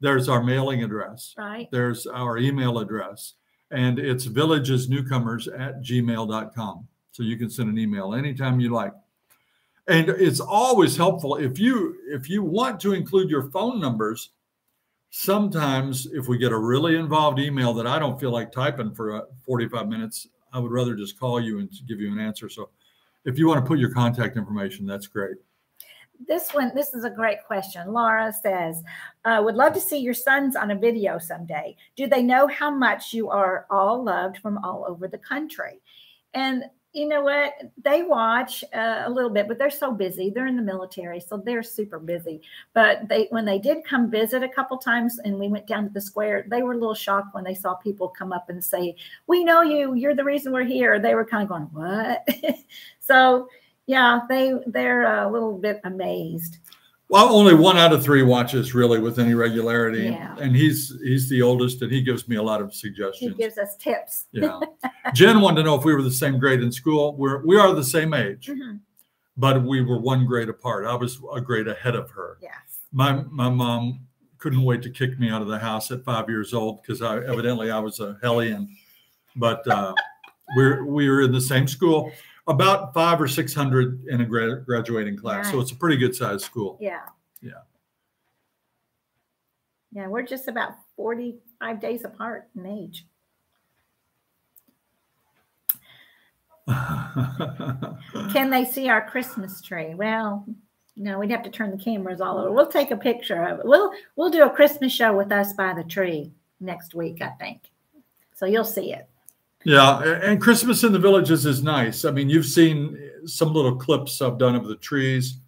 there's our mailing address. Right. There's our email address. And it's villages newcomers at gmail dot com. So you can send an email anytime you like. And it's always helpful if you if you want to include your phone numbers. Sometimes if we get a really involved email that I don't feel like typing for forty-five minutes, I would rather just call you and give you an answer. So if you want to put your contact information, that's great. This one, this is a great question. Laura says, uh, would love to see your sons on a video someday. Do they know how much you are all loved from all over the country? And you know what? They watch uh, a little bit, but they're so busy. They're in the military, so they're super busy. But they, when they did come visit a couple times and we went down to the square, they were a little shocked when they saw people come up and say, we know you. You're the reason we're here. They were kind of going, what? So, yeah, they, they're a little bit amazed. Well, only one out of three watches really with any regularity. Yeah. And he's he's the oldest, and he gives me a lot of suggestions. He gives us tips. Yeah. Jen wanted to know if we were the same grade in school. We're, we are the same age, mm-hmm. but we were one grade apart. I was a grade ahead of her. Yes. My, my mom couldn't wait to kick me out of the house at five years old because I evidently I was a hellion. But uh, we're, we were in the same school. About five or six hundred in a grad graduating class, right. So it's a pretty good sized school. Yeah, yeah, yeah. We're just about forty-five days apart in age. Can they see our Christmas tree? Well, no, we'd have to turn the cameras all over. We'll take a picture of it. We'll we'll do a Christmas show with us by the tree next week, I think. So you'll see it. Yeah, and Christmas in the Villages is nice. I mean, you've seen some little clips I've done of the trees.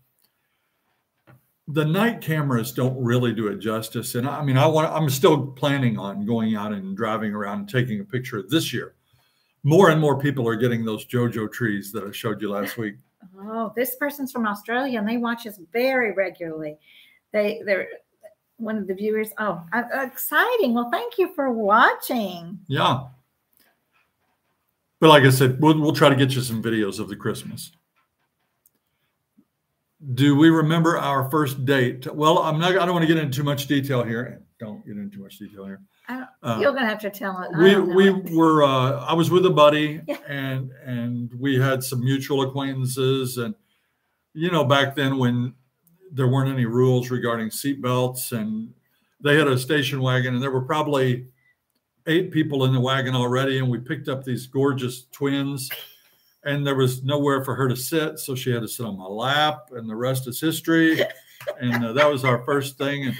The night cameras don't really do it justice. And I mean, I want, I'm still planning on going out and driving around and taking a picture this year. More and more people are getting those JoJo trees that I showed you last week. Oh, this person's from Australia, and they watch us very regularly. They, they're... One of the viewers, oh, exciting. Well, thank you for watching. Yeah. But like I said, we'll, we'll try to get you some videos of the Christmas. Do we remember our first date? Well, I'm not. I don't want to get into too much detail here. Don't get into too much detail here. I don't, uh, you're gonna have to tell it. We we were. Uh, I was with a buddy, yeah. and and we had some mutual acquaintances, and you know, back then when there weren't any rules regarding seatbelts, and they had a station wagon, and there were probably eight people in the wagon already, and we picked up these gorgeous twins, and there was nowhere for her to sit, so she had to sit on my lap, and the rest is history. And uh, that was our first thing.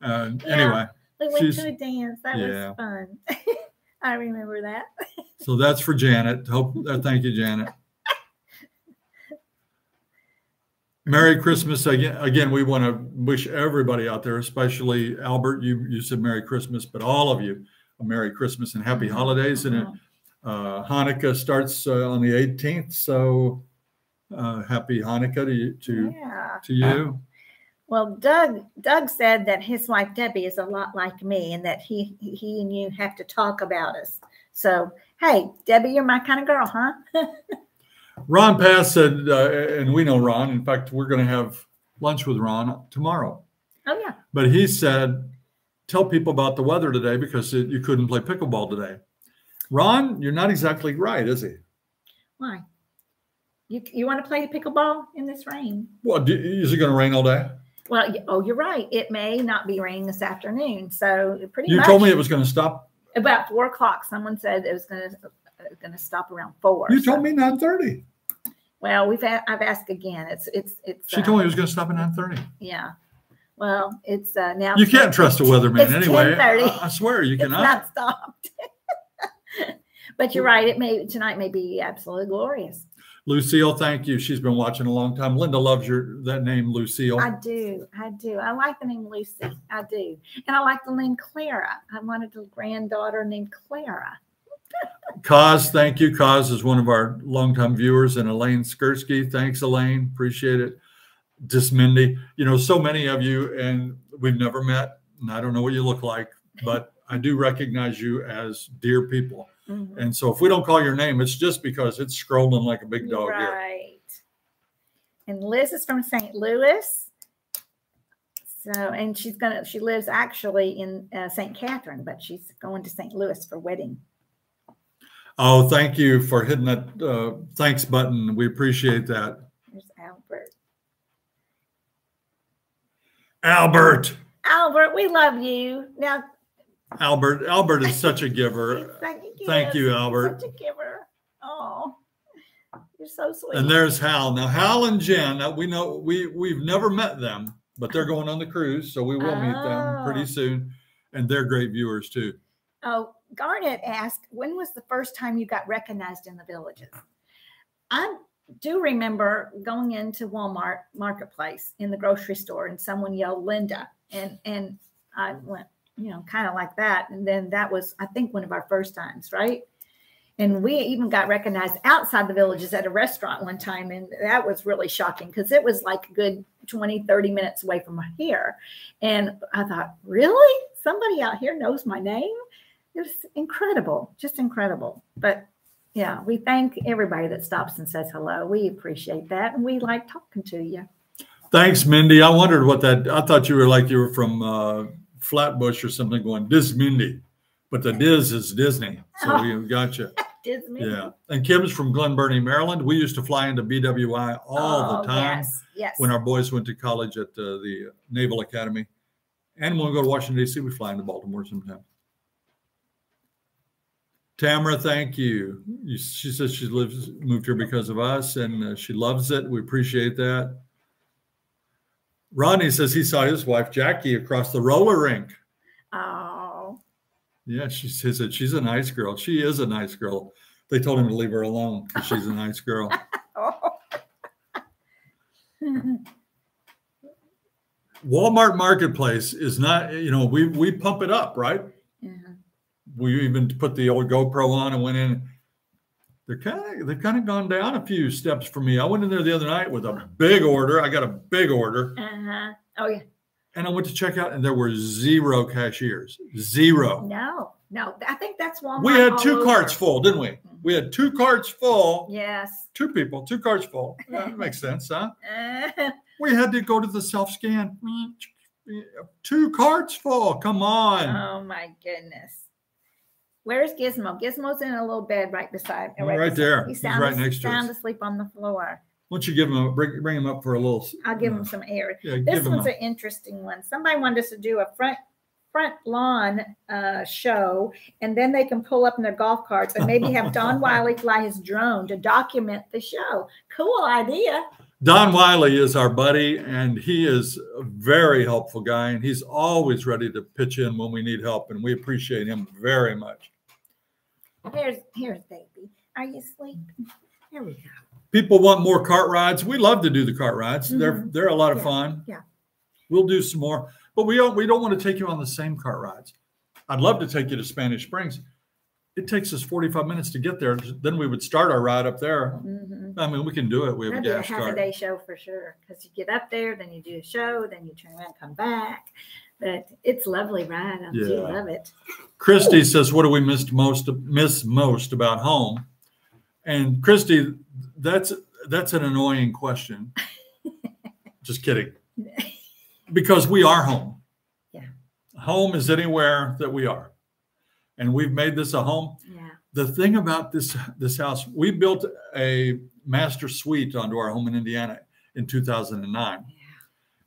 And uh, yeah, anyway, we went to a dance. That yeah. was fun. I remember that. So that's for Janet. Hope uh, thank you, Janet. Merry Christmas again. Again, we want to wish everybody out there, especially Albert. You you said Merry Christmas, but all of you. A Merry Christmas and Happy Holidays. And uh, Hanukkah starts uh, on the eighteenth. So uh, Happy Hanukkah to you. To, yeah. to you. Well, Doug Doug said that his wife, Debbie, is a lot like me and that he, he and you have to talk about us. So, hey, Debbie, you're my kind of girl, huh? Ron Pass said, uh, and we know Ron. In fact, we're going to have lunch with Ron tomorrow. Oh, yeah. But he said, tell people about the weather today because it, you couldn't play pickleball today. Ron, you're not exactly right, is he? Why? You, you want to play pickleball in this rain? Well, do, is it going to rain all day? Well, oh, you're right. It may not be raining this afternoon. So pretty much. You told me it was going to stop. About four o'clock. Someone said it was going to going to stop around four. You told me nine thirty. Well, we've a, I've asked again. It's it's it's. She uh, told me it was going to stop at nine thirty. Yeah. Well, it's uh, now. You can't trust a weatherman anyway. I, I swear you cannot. It's not stopped. But you're right. It may tonight may be absolutely glorious. Lucille, thank you. She's been watching a long time. Linda loves your that name, Lucille. I do. I do. I like the name Lucy. I do. And I like the name Clara. I wanted a granddaughter named Clara. Cos, thank you. Cos is one of our longtime viewers. And Elaine Skirsky, thanks, Elaine. Appreciate it. Dismindy, you know, so many of you, and we've never met, and I don't know what you look like, but I do recognize you as dear people. Mm-hmm. And so if we don't call your name, it's just because it's scrolling like a big dog right here. Right. And Liz is from Saint Louis. So, and she's going to, she lives actually in uh, Saint Catherine, but she's going to Saint Louis for wedding. Oh, thank you for hitting that uh, thanks button. We appreciate that. There's Albert. Albert. Albert, we love you. Now, Albert, Albert is such a giver. Thank you, Thank you Albert. Such a giver. Oh, you're so sweet. And there's Hal. Now, Hal and Jen, we know we we've never met them, but they're going on the cruise, so we will oh. meet them pretty soon. And they're great viewers too. Oh, Garnet asked, when was the first time you got recognized in the villages? I do remember going into Walmart Marketplace in the grocery store, and someone yelled Linda, and and I went, you know, kind of like that. And then that was, I think, one of our first times, right? And we even got recognized outside the villages at a restaurant one time. And that was really shocking because it was like a good twenty, thirty minutes away from here. And I thought, really? Somebody out here knows my name? It was incredible, just incredible. But yeah, we thank everybody that stops and says hello. We appreciate that. And we like talking to you. Thanks, Mindy. I wondered what that, I thought you were like, you were from, uh, Flatbush or something going Dismindy, but the Diz is Disney, so oh. we gotcha. Disney. Yeah, and Kim's from Glen Burnie, Maryland. We used to fly into B W I all oh, the time yes, yes. when our boys went to college at uh, the Naval Academy, and when we go to Washington D C, we fly into Baltimore sometimes. Tamara, thank you. She says she lives moved here because of us, and uh, she loves it. We appreciate that. Rodney says he saw his wife, Jackie, across the roller rink. Oh. Yeah, she said she's a nice girl. She is a nice girl. They told him to leave her alone because she's a nice girl. Oh. Walmart Marketplace is not, you know, we, we pump it up, right? Yeah. We even put the old GoPro on and went in. They're kind of, they've kind of gone down a few steps for me. I went in there the other night with a big order. I got a big order. Uh-huh. Oh, yeah. And I went to check out, and there were zero cashiers. Zero. No, no. I think that's Walmart. We had two carts full, didn't we? We had two carts full. Yes. Two people, two carts full. That makes sense, huh? We had to go to the self-scan. Two carts full. Come on. Oh, my goodness. Where's Gizmo? Gizmo's in a little bed right beside me. Right, right there. He's, He's right next to us. Sound asleep on the floor. Why don't you give him a, bring, bring him up for a little. I'll give uh, him some air. Yeah, this one's an interesting one. Somebody wanted us to do a front front lawn uh, show, and then they can pull up in their golf carts and maybe have Don Wiley fly his drone to document the show. Cool idea. Don Wiley is our buddy, and he is a very helpful guy, and he's always ready to pitch in when we need help, and we appreciate him very much. Here's, here's baby. Are you sleeping? Here we go. People want more cart rides. We love to do the cart rides. Mm-hmm. They're they're a lot of yeah. fun. Yeah. We'll do some more, but we don't we don't want to take you on the same cart rides. I'd love to take you to Spanish Springs. It takes us forty-five minutes to get there. Then we would start our ride up there. Mm-hmm. I mean, we can do it. We have That'd a gas be a half cart. A day show for sure. Because you get up there, then you do a show, then you turn around and come back. But it's a lovely ride. I yeah. do love it. Christy says, what do we miss most, miss most about home? And Christy, that's that's an annoying question. Just kidding. Because we are home. Yeah. Home is anywhere that we are. And we've made this a home. Yeah. The thing about this, this house, we built a master suite onto our home in Indiana in two thousand nine. Yeah.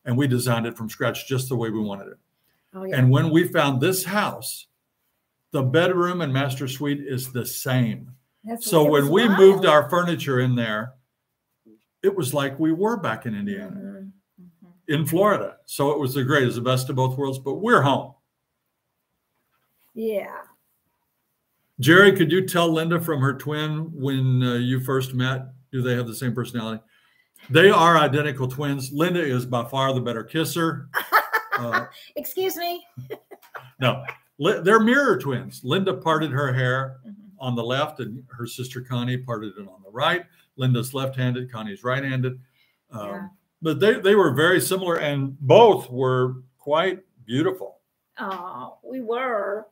And we designed it from scratch just the way we wanted it. Oh, yeah. And when we found this house, the bedroom and master suite is the same. That's so when we wild. moved our furniture in there, it was like we were back in Indiana, mm-hmm. Mm-hmm. in Florida. So it was the greatest, the best of both worlds, but we're home. Yeah. Jerry, could you tell Linda from her twin when uh, you first met, do they have the same personality? They are identical twins. Linda is by far the better kisser. Uh, Excuse me. No, they're mirror twins. Linda parted her hair mm-hmm. on the left and her sister Connie parted it on the right. Linda's left-handed, Connie's right-handed. Um, yeah. But they, they were very similar and both were quite beautiful. Oh, we were.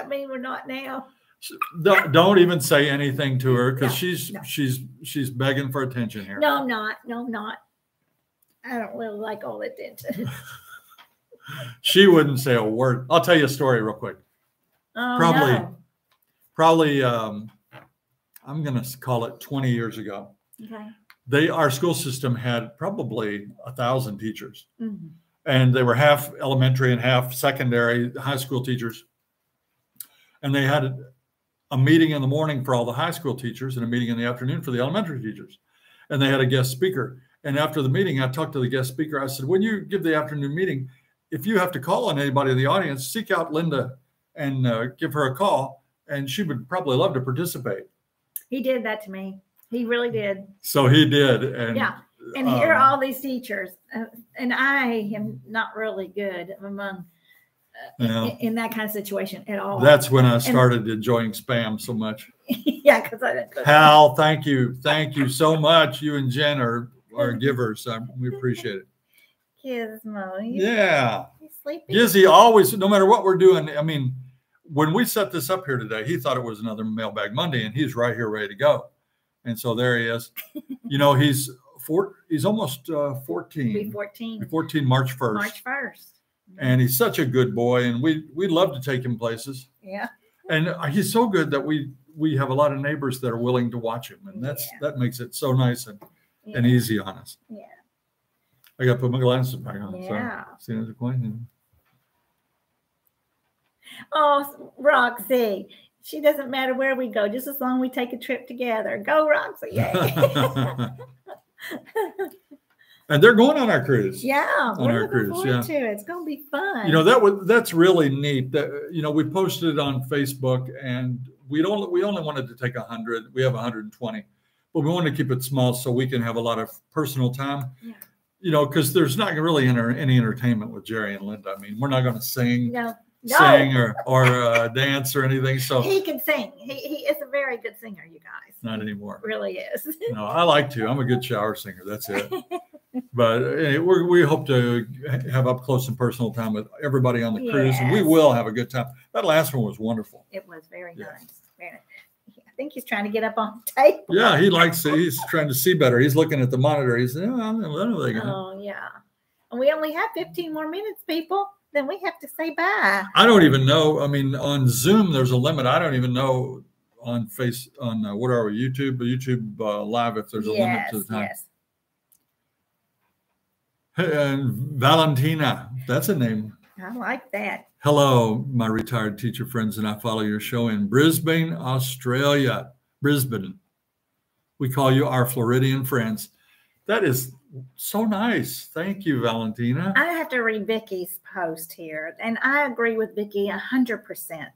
I mean, we're not now. Don't, don't even say anything to her because no, she's no. she's she's begging for attention here. No, I'm not. No, I'm not. I don't really like all the attention. She wouldn't say a word. I'll tell you a story real quick. Oh, probably, no. probably. Um, I'm going to call it twenty years ago. Okay. They our school system had probably a thousand teachers, mm-hmm. and they were half elementary and half secondary high school teachers. And they had a, a meeting in the morning for all the high school teachers and a meeting in the afternoon for the elementary teachers. And they had a guest speaker. And after the meeting, I talked to the guest speaker. I said, when you give the afternoon meeting, if you have to call on anybody in the audience, seek out Linda and uh, give her a call. And she would probably love to participate. He did that to me. He really did. So he did. And, yeah. And um, here are all these teachers. Uh, and I am not really good among Yeah. In, in that kind of situation at all. That's when I started and, enjoying spam so much. Yeah, because I didn't. Hal, thank you. Thank you so much. You and Jen are, are givers. So we appreciate it. Gizmo. You, yeah. He's sleeping. Gizzy always, no matter what we're doing, I mean, when we set this up here today, he thought it was another Mailbag Monday, and he's right here ready to go. And so there he is. You know, he's four, he's almost uh, fourteen. Be fourteen. Be fourteen March first. March first. And he's such a good boy, and we we love to take him places. Yeah, and he's so good that we we have a lot of neighbors that are willing to watch him, and that's yeah. that makes it so nice and yeah. and easy on us. Yeah, I got to put my glasses back on. Yeah, so, see another coin. Oh, Roxy, she doesn't matter where we go, just as long as we take a trip together. Go, Roxy! Yeah. And they're going on our cruise. Yeah, on we're our looking cruise. Forward yeah. to it. It's going to be fun. You know that would that's really neat. That you know we posted it on Facebook, and we don't we only wanted to take a hundred. We have one hundred twenty, but we wanted to keep it small so we can have a lot of personal time. Yeah. You know, because there's not really any entertainment with Jerry and Linda. I mean, we're not going to sing, no. No. sing or or uh, dance or anything. So he can sing. He he is a very good singer. You guys. Not anymore. He really is. No, I like to. I'm a good shower singer. That's it. But anyway, we're, we hope to have up close and personal time with everybody on the yes. cruise, and we will have a good time. That last one was wonderful. It was very yes. nice. Very nice. I think he's trying to get up on the table. Yeah, he likes it. He's trying to see better. He's looking at the monitor. He's oh, I don't know they oh yeah. And we only have fifteen more minutes, people. Then we have to say bye. I don't even know. I mean, on Zoom, there's a limit. I don't even know on face on uh, what are we YouTube YouTube uh, live if there's a yes, limit to the time. Yes. And Valentina, that's a name. I like that. Hello, my retired teacher friends, and I follow your show in Brisbane, Australia. Brisbane. We call you our Floridian friends. That is so nice. Thank you, Valentina. I have to read Vicki's post here, and I agree with Vicki one hundred percent.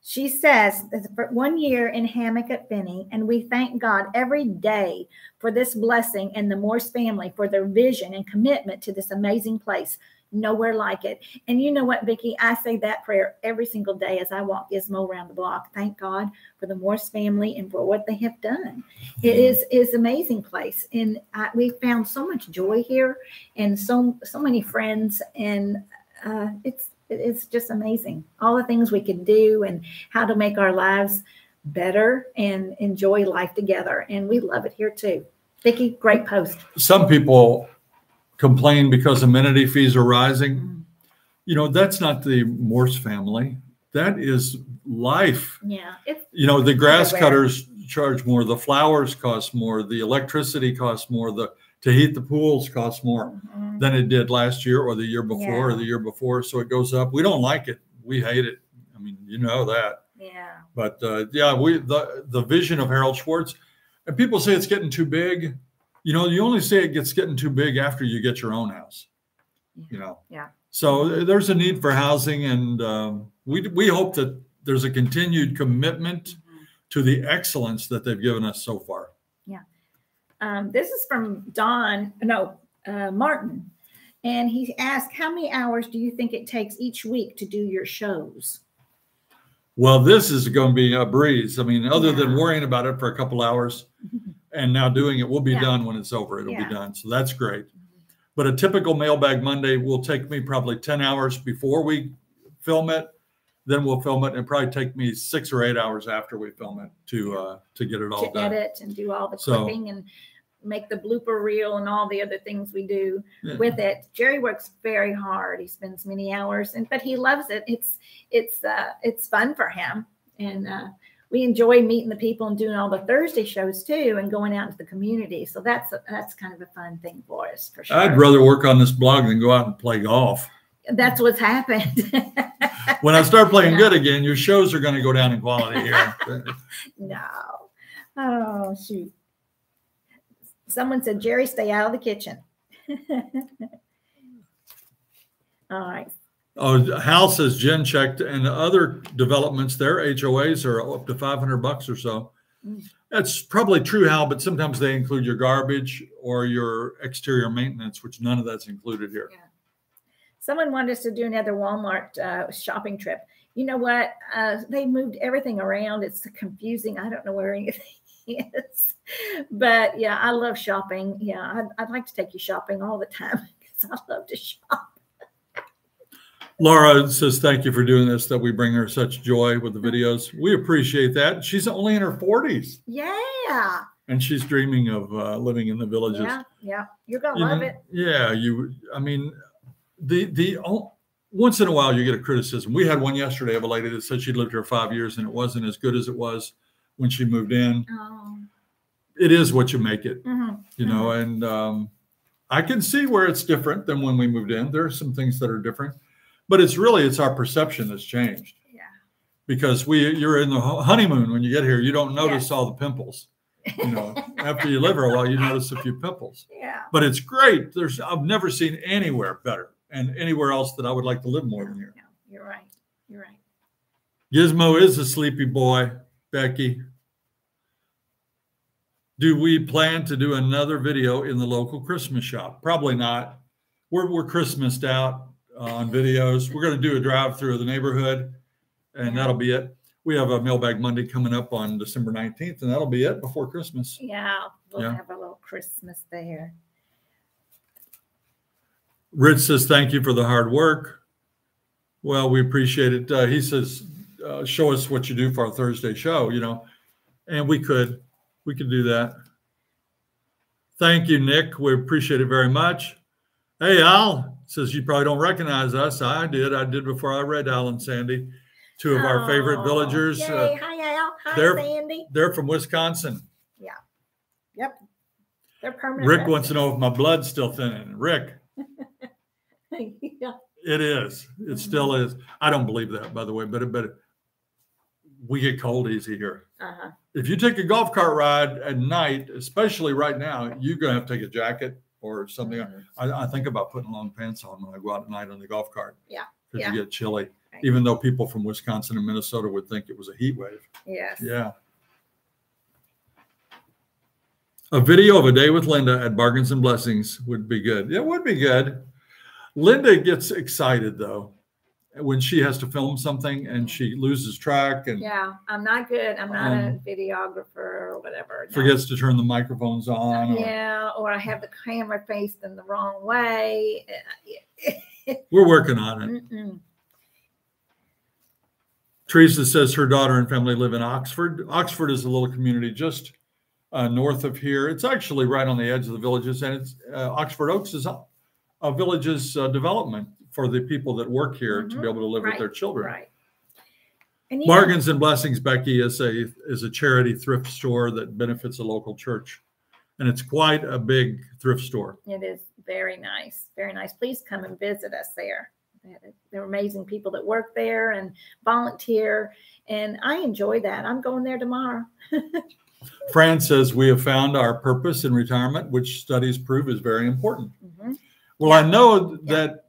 She says, one year in hammock at Finney, and we thank God every day for this blessing and the Morse family for their vision and commitment to this amazing place. Nowhere like it. And you know what, Vicki? I say that prayer every single day as I walk Gizmo around the block. Thank God for the Morse family and for what they have done. It is is amazing place. And I, we found so much joy here and so, so many friends. And uh, it's It's just amazing. All the things we can do and how to make our lives better and enjoy life together. And we love it here too. Vicki, great post. Some people complain because amenity fees are rising. Mm. You know, that's not the Morse family. that is life. Yeah. It's, you know, the grass cutters charge more. The flowers cost more. The electricity costs more. The to heat the pools costs more mm-hmm. than it did last year or the year before yeah. or the year before. So it goes up. We don't like it. We hate it. I mean, you know that. Yeah. But uh, yeah, we the the vision of Harold Schwartz, and people say it's getting too big. You know, you only say it gets getting too big after you get your own house. You know. Yeah. So there's a need for housing, and um, we we hope that there's a continued commitment mm-hmm. to the excellence that they've given us so far. Yeah. Um, this is from Don, no, uh, Martin. And he asked, how many hours do you think it takes each week to do your shows? Well, this is going to be a breeze. I mean, other yeah. than worrying about it for a couple hours and now doing it, we'll be yeah. done when it's over. It'll yeah. be done. So that's great. But a typical Mailbag Monday will take me probably ten hours before we film it. Then we'll film it, and it'll probably take me six or eight hours after we film it to uh, to get it all to done. To edit and do all the so, clipping and make the blooper reel and all the other things we do yeah. with it. Jerry works very hard. He spends many hours, and but he loves it. It's it's uh, it's fun for him, and uh, we enjoy meeting the people and doing all the Thursday shows too, and going out into the community. So that's a, that's kind of a fun thing for us, for sure. I'd rather work on this blog than go out and play golf. That's what's happened. When I start playing good again, your shows are going to go down in quality here. No. Oh, shoot. Someone said, Jerry, stay out of the kitchen. All right. Oh, Hal says, Jen checked, and other developments, their H O As are up to five hundred bucks or so. Mm. That's probably true, Hal, but sometimes they include your garbage or your exterior maintenance, which none of that's included here. Yeah. Someone wanted us to do another Walmart uh, shopping trip. You know what? Uh, they moved everything around. It's confusing. I don't know where anything is. But, yeah, I love shopping. Yeah, I'd, I'd like to take you shopping all the time because I love to shop. Laura says, thank you for doing this, that we bring her such joy with the videos. We appreciate that. She's only in her forties. Yeah. And she's dreaming of uh, living in the villages. Yeah, yeah. You're going to love it. Yeah, you. I mean – The the oh, once in a while you get a criticism. We had one yesterday of a lady that said she'd lived here five years and it wasn't as good as it was when she moved in. Oh. It is what you make it, mm-hmm. you mm-hmm. know. And um, I can see where it's different than when we moved in. There are some things that are different, but it's really it's our perception that's changed. Yeah. Because we you're in the honeymoon when you get here. You don't notice yes. all the pimples. You know, after you live here a while, you notice a few pimples. Yeah. But it's great. There's I've never seen anywhere better. And anywhere else that I would like to live more than here. Yeah, you're right. You're right. Gizmo is a sleepy boy, Becky. Do we plan to do another video in the local Christmas shop? Probably not. We're we're Christmased out uh, on videos. We're going to do a drive through of the neighborhood, and yeah. that'll be it. We have a Mailbag Monday coming up on December nineteenth, and that'll be it before Christmas. Yeah, we'll yeah. have a little Christmas there. Rich says, thank you for the hard work. Well, we appreciate it. Uh, he says, uh, show us what you do for our Thursday show, you know, and we could, we could do that. Thank you, Nick. We appreciate it very much. Hey, Al says, you probably don't recognize us. I did. I did before I read Al and Sandy, two of oh, our favorite villagers. Yay. Uh, hi, Al. Hi, they're, Sandy. They're from Wisconsin. Yeah. Yep. They're permanent. Rick residents. Wants to know if my blood's still thinning. Rick. Yeah. It is. It mm-hmm. still is. I don't believe that, by the way, but, it, but it, we get cold easy here. Uh-huh. If you take a golf cart ride at night, especially right now, you're going to have to take a jacket or something. Mm-hmm. I, I think about putting long pants on when I go out at night on the golf cart. Yeah. Because yeah. you get chilly, right. even though people from Wisconsin and Minnesota would think it was a heat wave. Yes. Yeah. A video of a day with Linda at Bargains and Blessings would be good. It would be good. Linda gets excited, though, when she has to film something and she loses track. And yeah, I'm not good. I'm not um, a videographer or whatever. No. Forgets to turn the microphones on. Or, yeah, or I have the camera faced in the wrong way. We're working on it. Mm-mm. Teresa says her daughter and family live in Oxford. Oxford is a little community just uh, north of here. It's actually right on the edge of the villages, and it's uh, Oxford Oaks is up. A village's uh, development for the people that work here mm-hmm. to be able to live right. with their children. Right. And Bargains know, and Blessings, Becky, is a is a charity thrift store that benefits a local church, and it's quite a big thrift store. It is very nice, very nice. Please come and visit us there. There are amazing people that work there and volunteer, and I enjoy that. I'm going there tomorrow. Fran says, we have found our purpose in retirement, which studies prove is very important. Mm-hmm. Well, I know that,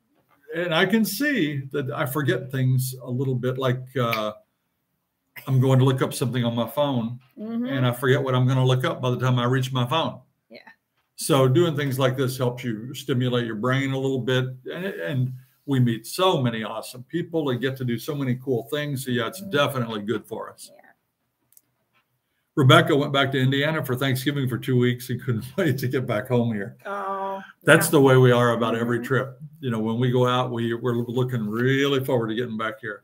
and I can see that I forget things a little bit, like uh, I'm going to look up something on my phone, mm-hmm. and I forget what I'm going to look up by the time I reach my phone. Yeah. So doing things like this helps you stimulate your brain a little bit, and, and we meet so many awesome people and get to do so many cool things. So yeah, it's mm-hmm. definitely good for us. Yeah. Rebecca went back to Indiana for Thanksgiving for two weeks and couldn't wait to get back home here. Oh, that's yeah. the way we are about every trip. You know, when we go out, we, we're looking really forward to getting back here.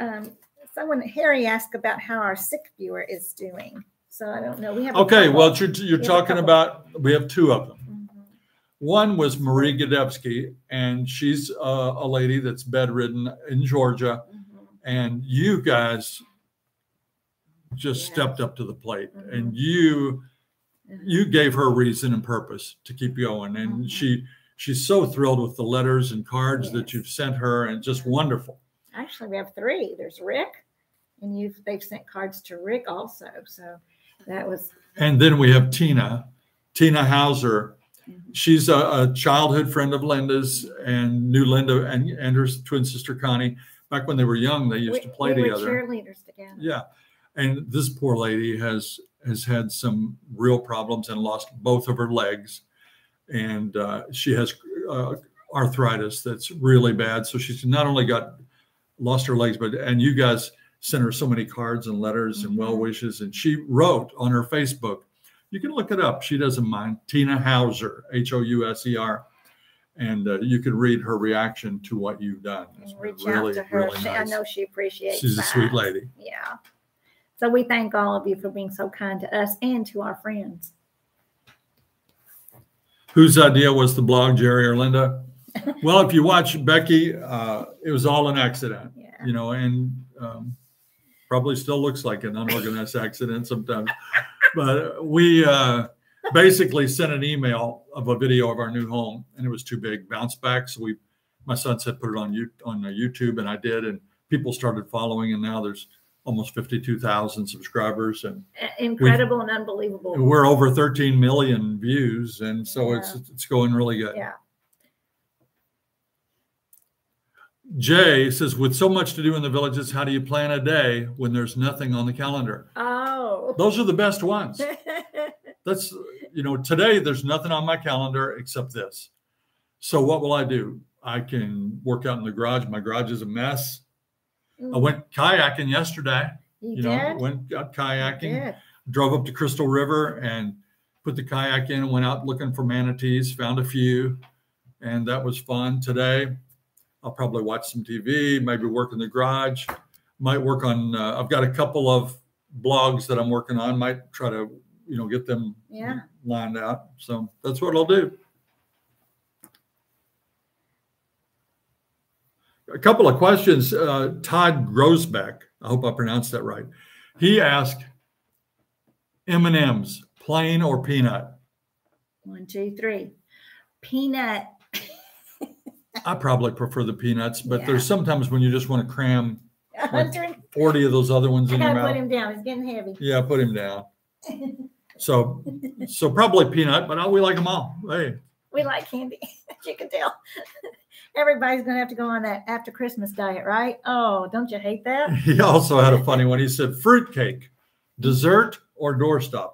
Um, someone, Harry asked about how our sick viewer is doing. So I don't know. We have okay, well, you're, you're we talking about, we have two of them. Mm-hmm. One was Marie Gadevsky, and she's a, a lady that's bedridden in Georgia. Mm-hmm. And you guys just yeah. stepped up to the plate, mm-hmm. and you mm-hmm. you gave her reason and purpose to keep going, and mm-hmm. she she's so thrilled with the letters and cards yes. that you've sent her, and just wonderful. Actually, we have three. There's Rick, and you've they've sent cards to Rick also, so that was. And then we have Tina, Tina Hauser. Mm-hmm. She's a, a childhood friend of Linda's, and knew Linda and, and her twin sister Connie back when they were young. They used we, to play we together. Were cheerleaders together. Yeah. And this poor lady has has had some real problems and lost both of her legs, and uh, she has uh, arthritis that's really bad. So she's not only got lost her legs, but and you guys sent her so many cards and letters mm-hmm. and well wishes. And she wrote on her Facebook. You can look it up. She doesn't mind. Tina Hauser, H O U S E R. And uh, you can read her reaction to what you've done. It's Reach really, out to her. Really nice. I know she appreciates She's that. a sweet lady. Yeah. So we thank all of you for being so kind to us and to our friends. Whose idea was the blog, Jerry or Linda? Well, if you watch Becky, uh, it was all an accident, yeah. you know, and um, probably still looks like an unorganized accident sometimes. But we uh, basically sent an email of a video of our new home, and it was too big, bounced back. So we, my son said, put it on you on YouTube, and I did, and people started following, and now there's almost fifty-two thousand subscribers, and incredible and unbelievable. We're over thirteen million views. And so yeah. it's, it's going really good. Yeah. Jay says, with so much to do in the villages, how do you plan a day when there's nothing on the calendar? Oh, those are the best ones. That's, you know, today there's nothing on my calendar except this. So what will I do? I can work out in the garage. My garage is a mess. I went kayaking yesterday. You, you know, did? went out kayaking, drove up to Crystal River and put the kayak in and went out looking for manatees, found a few, and that was fun. Today, I'll probably watch some T V, maybe work in the garage, might work on, uh, I've got a couple of blogs that I'm working on, might try to, you know, get them yeah. lined out. So that's what I'll do. A couple of questions. Uh, Todd Grosbeck, I hope I pronounced that right. He asked, M and M's, plain or peanut? One, two, three. Peanut. I probably prefer the peanuts, but yeah. there's sometimes when you just want to cram like forty of those other ones in your mouth. Put him down. He's getting heavy. Yeah, put him down. So, so probably peanut, but we like them all. Hey. We like candy. You can tell. Everybody's going to have to go on that after Christmas diet, right? Oh, don't you hate that? He also had a funny one. He said, fruitcake, dessert or doorstop?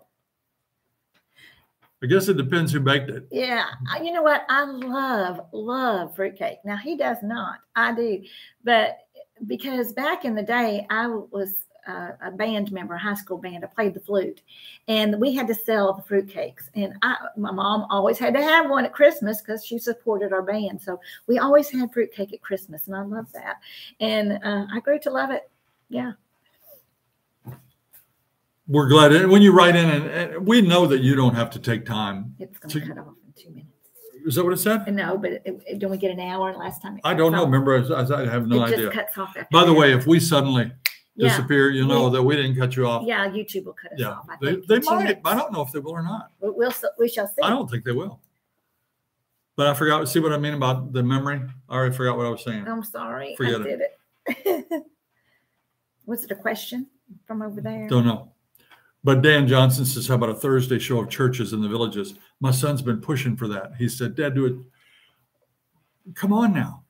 I guess it depends who baked it. Yeah. You know what? I love, love fruitcake. Now, he does not. I do. But because back in the day, I was Uh, a band member, a high school band. I played the flute, and we had to sell the fruitcakes. And I, my mom always had to have one at Christmas because she supported our band. So we always had fruitcake at Christmas, and I love that. And uh, I grew to love it. Yeah. We're glad. And when you write in, and, and we know that you don't have to take time. It's going to cut off in two minutes. Is that what it said? No, but it, it, don't we get an hour? And last time it I don't know. Off. Remember, I, I have no it idea. Just cuts off after By the way, if we suddenly yeah. disappear, you know, yeah. that we didn't cut you off. Yeah, YouTube will cut us yeah. off. I they, they might. Minutes. I don't know if they will or not. We'll, we'll, we shall see. I don't think they will. But I forgot. See what I mean about the memory? I already forgot what I was saying. I'm sorry. Forget I did it. it. Was it a question from over there? Don't know. But Dan Johnson says, how about a Thursday show of churches in the villages? My son's been pushing for that. He said, Dad, do it. Come on now.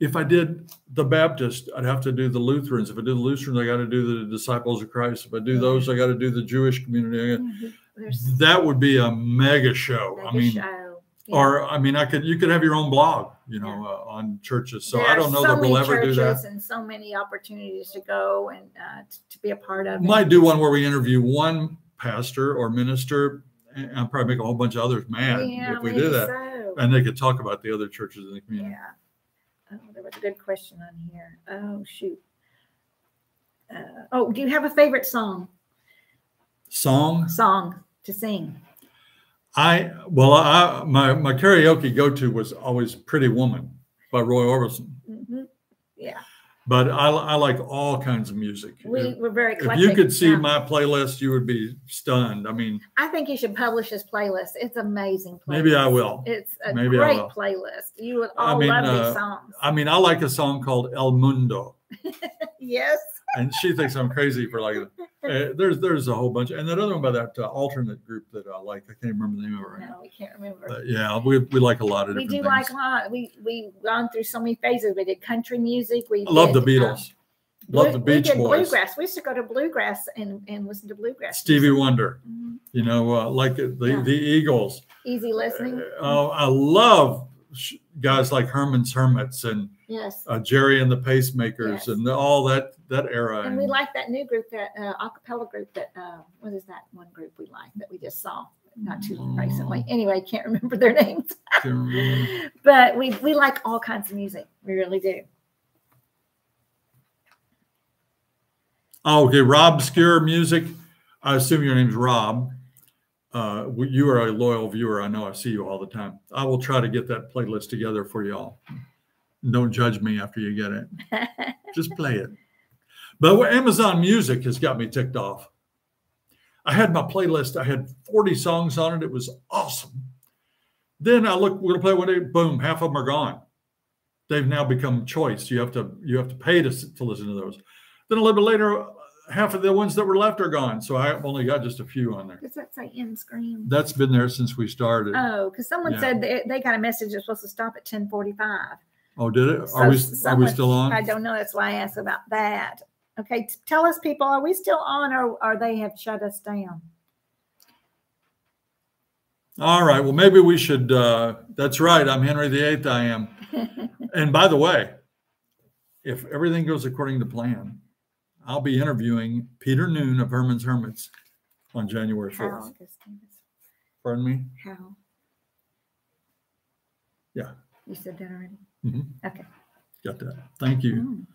If I did the Baptist, I'd have to do the Lutherans. If I do the Lutherans, I got to do the Disciples of Christ. If I do those, I got to do the Jewish community. Mm-hmm. That would be a mega show. Mega I mean, show. Yeah. Or I mean, I could you could have your own blog, you know, yeah. uh, on churches. So there I don't know so that we'll ever do that. And so many opportunities to go and uh, to be a part of. Might do one where we interview one pastor or minister, and I'll probably make a whole bunch of others mad yeah, if we do that, so. And they could talk about the other churches in the community. Yeah. Oh, there was a good question on here. Oh, shoot. Uh, oh, do you have a favorite song? Song? Song to sing. I Well, I my, my karaoke go-to was always Pretty Woman by Roy Orbison. Mm-hmm. Yeah. But I, I like all kinds of music. We if, were very eclectic. If you could see yeah. my playlist, you would be stunned. I mean. I think you should publish this playlist. It's amazing playlist. Maybe I will. It's a Maybe great playlist. You would all I mean, love uh, these songs. I mean, I like a song called El Mundo. Yes. And she thinks I'm crazy for like uh, there's there's a whole bunch. And that other one by that uh, alternate group that I like. I can't remember the name of it right no, now. No, we can't remember. But yeah, we, we like a lot of we different things. We do like a lot. We, we've gone through so many phases. We did country music. We I love did, the Beatles. Um, love blue, the Beach Boys. We did Boys. Bluegrass. We used to go to bluegrass and, and listen to bluegrass. Stevie Wonder. Mm-hmm. You know, uh, like the, yeah. the Eagles. Easy listening. Oh, uh, I love guys like Herman's Hermits and yes, uh, Jerry and the Pacemakers yes. and the, all that that era. And we like that new group, that uh, a cappella group. That uh, what is that one group we like that we just saw not too long recently? Anyway, can't remember their names. Remember. But we we like all kinds of music. We really do. Oh, okay, Rob Skewer Music. I assume your name's Rob. Uh, you are a loyal viewer. I know I see you all the time. I will try to get that playlist together for y'all. Don't judge me after you get it. Just play it. But Amazon Music has got me ticked off. I had my playlist. I had forty songs on it. It was awesome. Then I look, we're going to play one day. Boom, half of them are gone. They've now become choice. You have to you have to pay to, to listen to those. Then a little bit later, half of the ones that were left are gone. So I only got just a few on there. Does that say end screen? That's been there since we started. Oh, because someone yeah. said they, they got a message that's supposed to stop at ten forty-five. Oh, did it? So are we are we still on? I don't know. That's why I asked about that. Okay. Tell us, people, are we still on or are they have shut us down? All right. Well, maybe we should. Uh, that's right. I'm Henry the Eighth. I am. And by the way, if everything goes according to plan, I'll be interviewing Peter Noon of Herman's Hermits on January fourth. Pardon me? How? Yeah. You said that already? Mm-hmm. Okay. Got that. Thank you. Mm.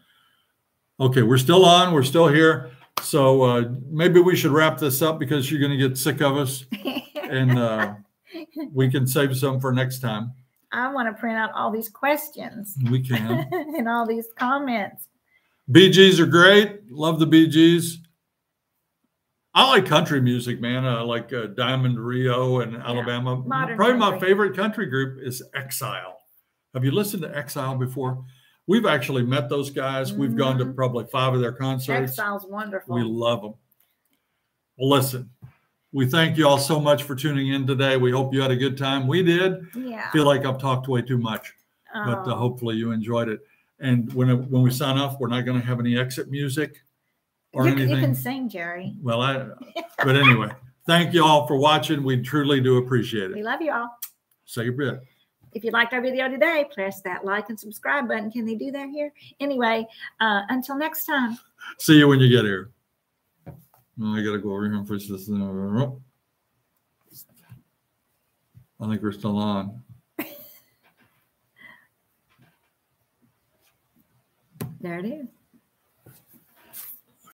Okay, we're still on. We're still here. So uh, maybe we should wrap this up because you're going to get sick of us. And uh, we can save some for next time. I want to print out all these questions. We can. And all these comments. Bee Gees are great. Love the Bee Gees. I like country music, man. I like uh, Diamond Rio and Alabama. Yeah, Probably country. My favorite country group is Exile. Have you listened to Exile before? We've actually met those guys. Mm-hmm. We've gone to probably five of their concerts. Exile's wonderful. We love them. Well, listen, we thank you all so much for tuning in today. We hope you had a good time. We did. Yeah. I feel like I've talked way too much, oh. but uh, hopefully you enjoyed it. And when when we sign off, we're not going to have any exit music or you, anything. You can sing, Jerry. Well, I. But anyway, thank you all for watching. We truly do appreciate it. We love you all. Say your bit. If you liked our video today, press that like and subscribe button. Can they do that here? Anyway, uh, until next time. See you when you get here. I got to go over here and push this. I think we're still on. There it is.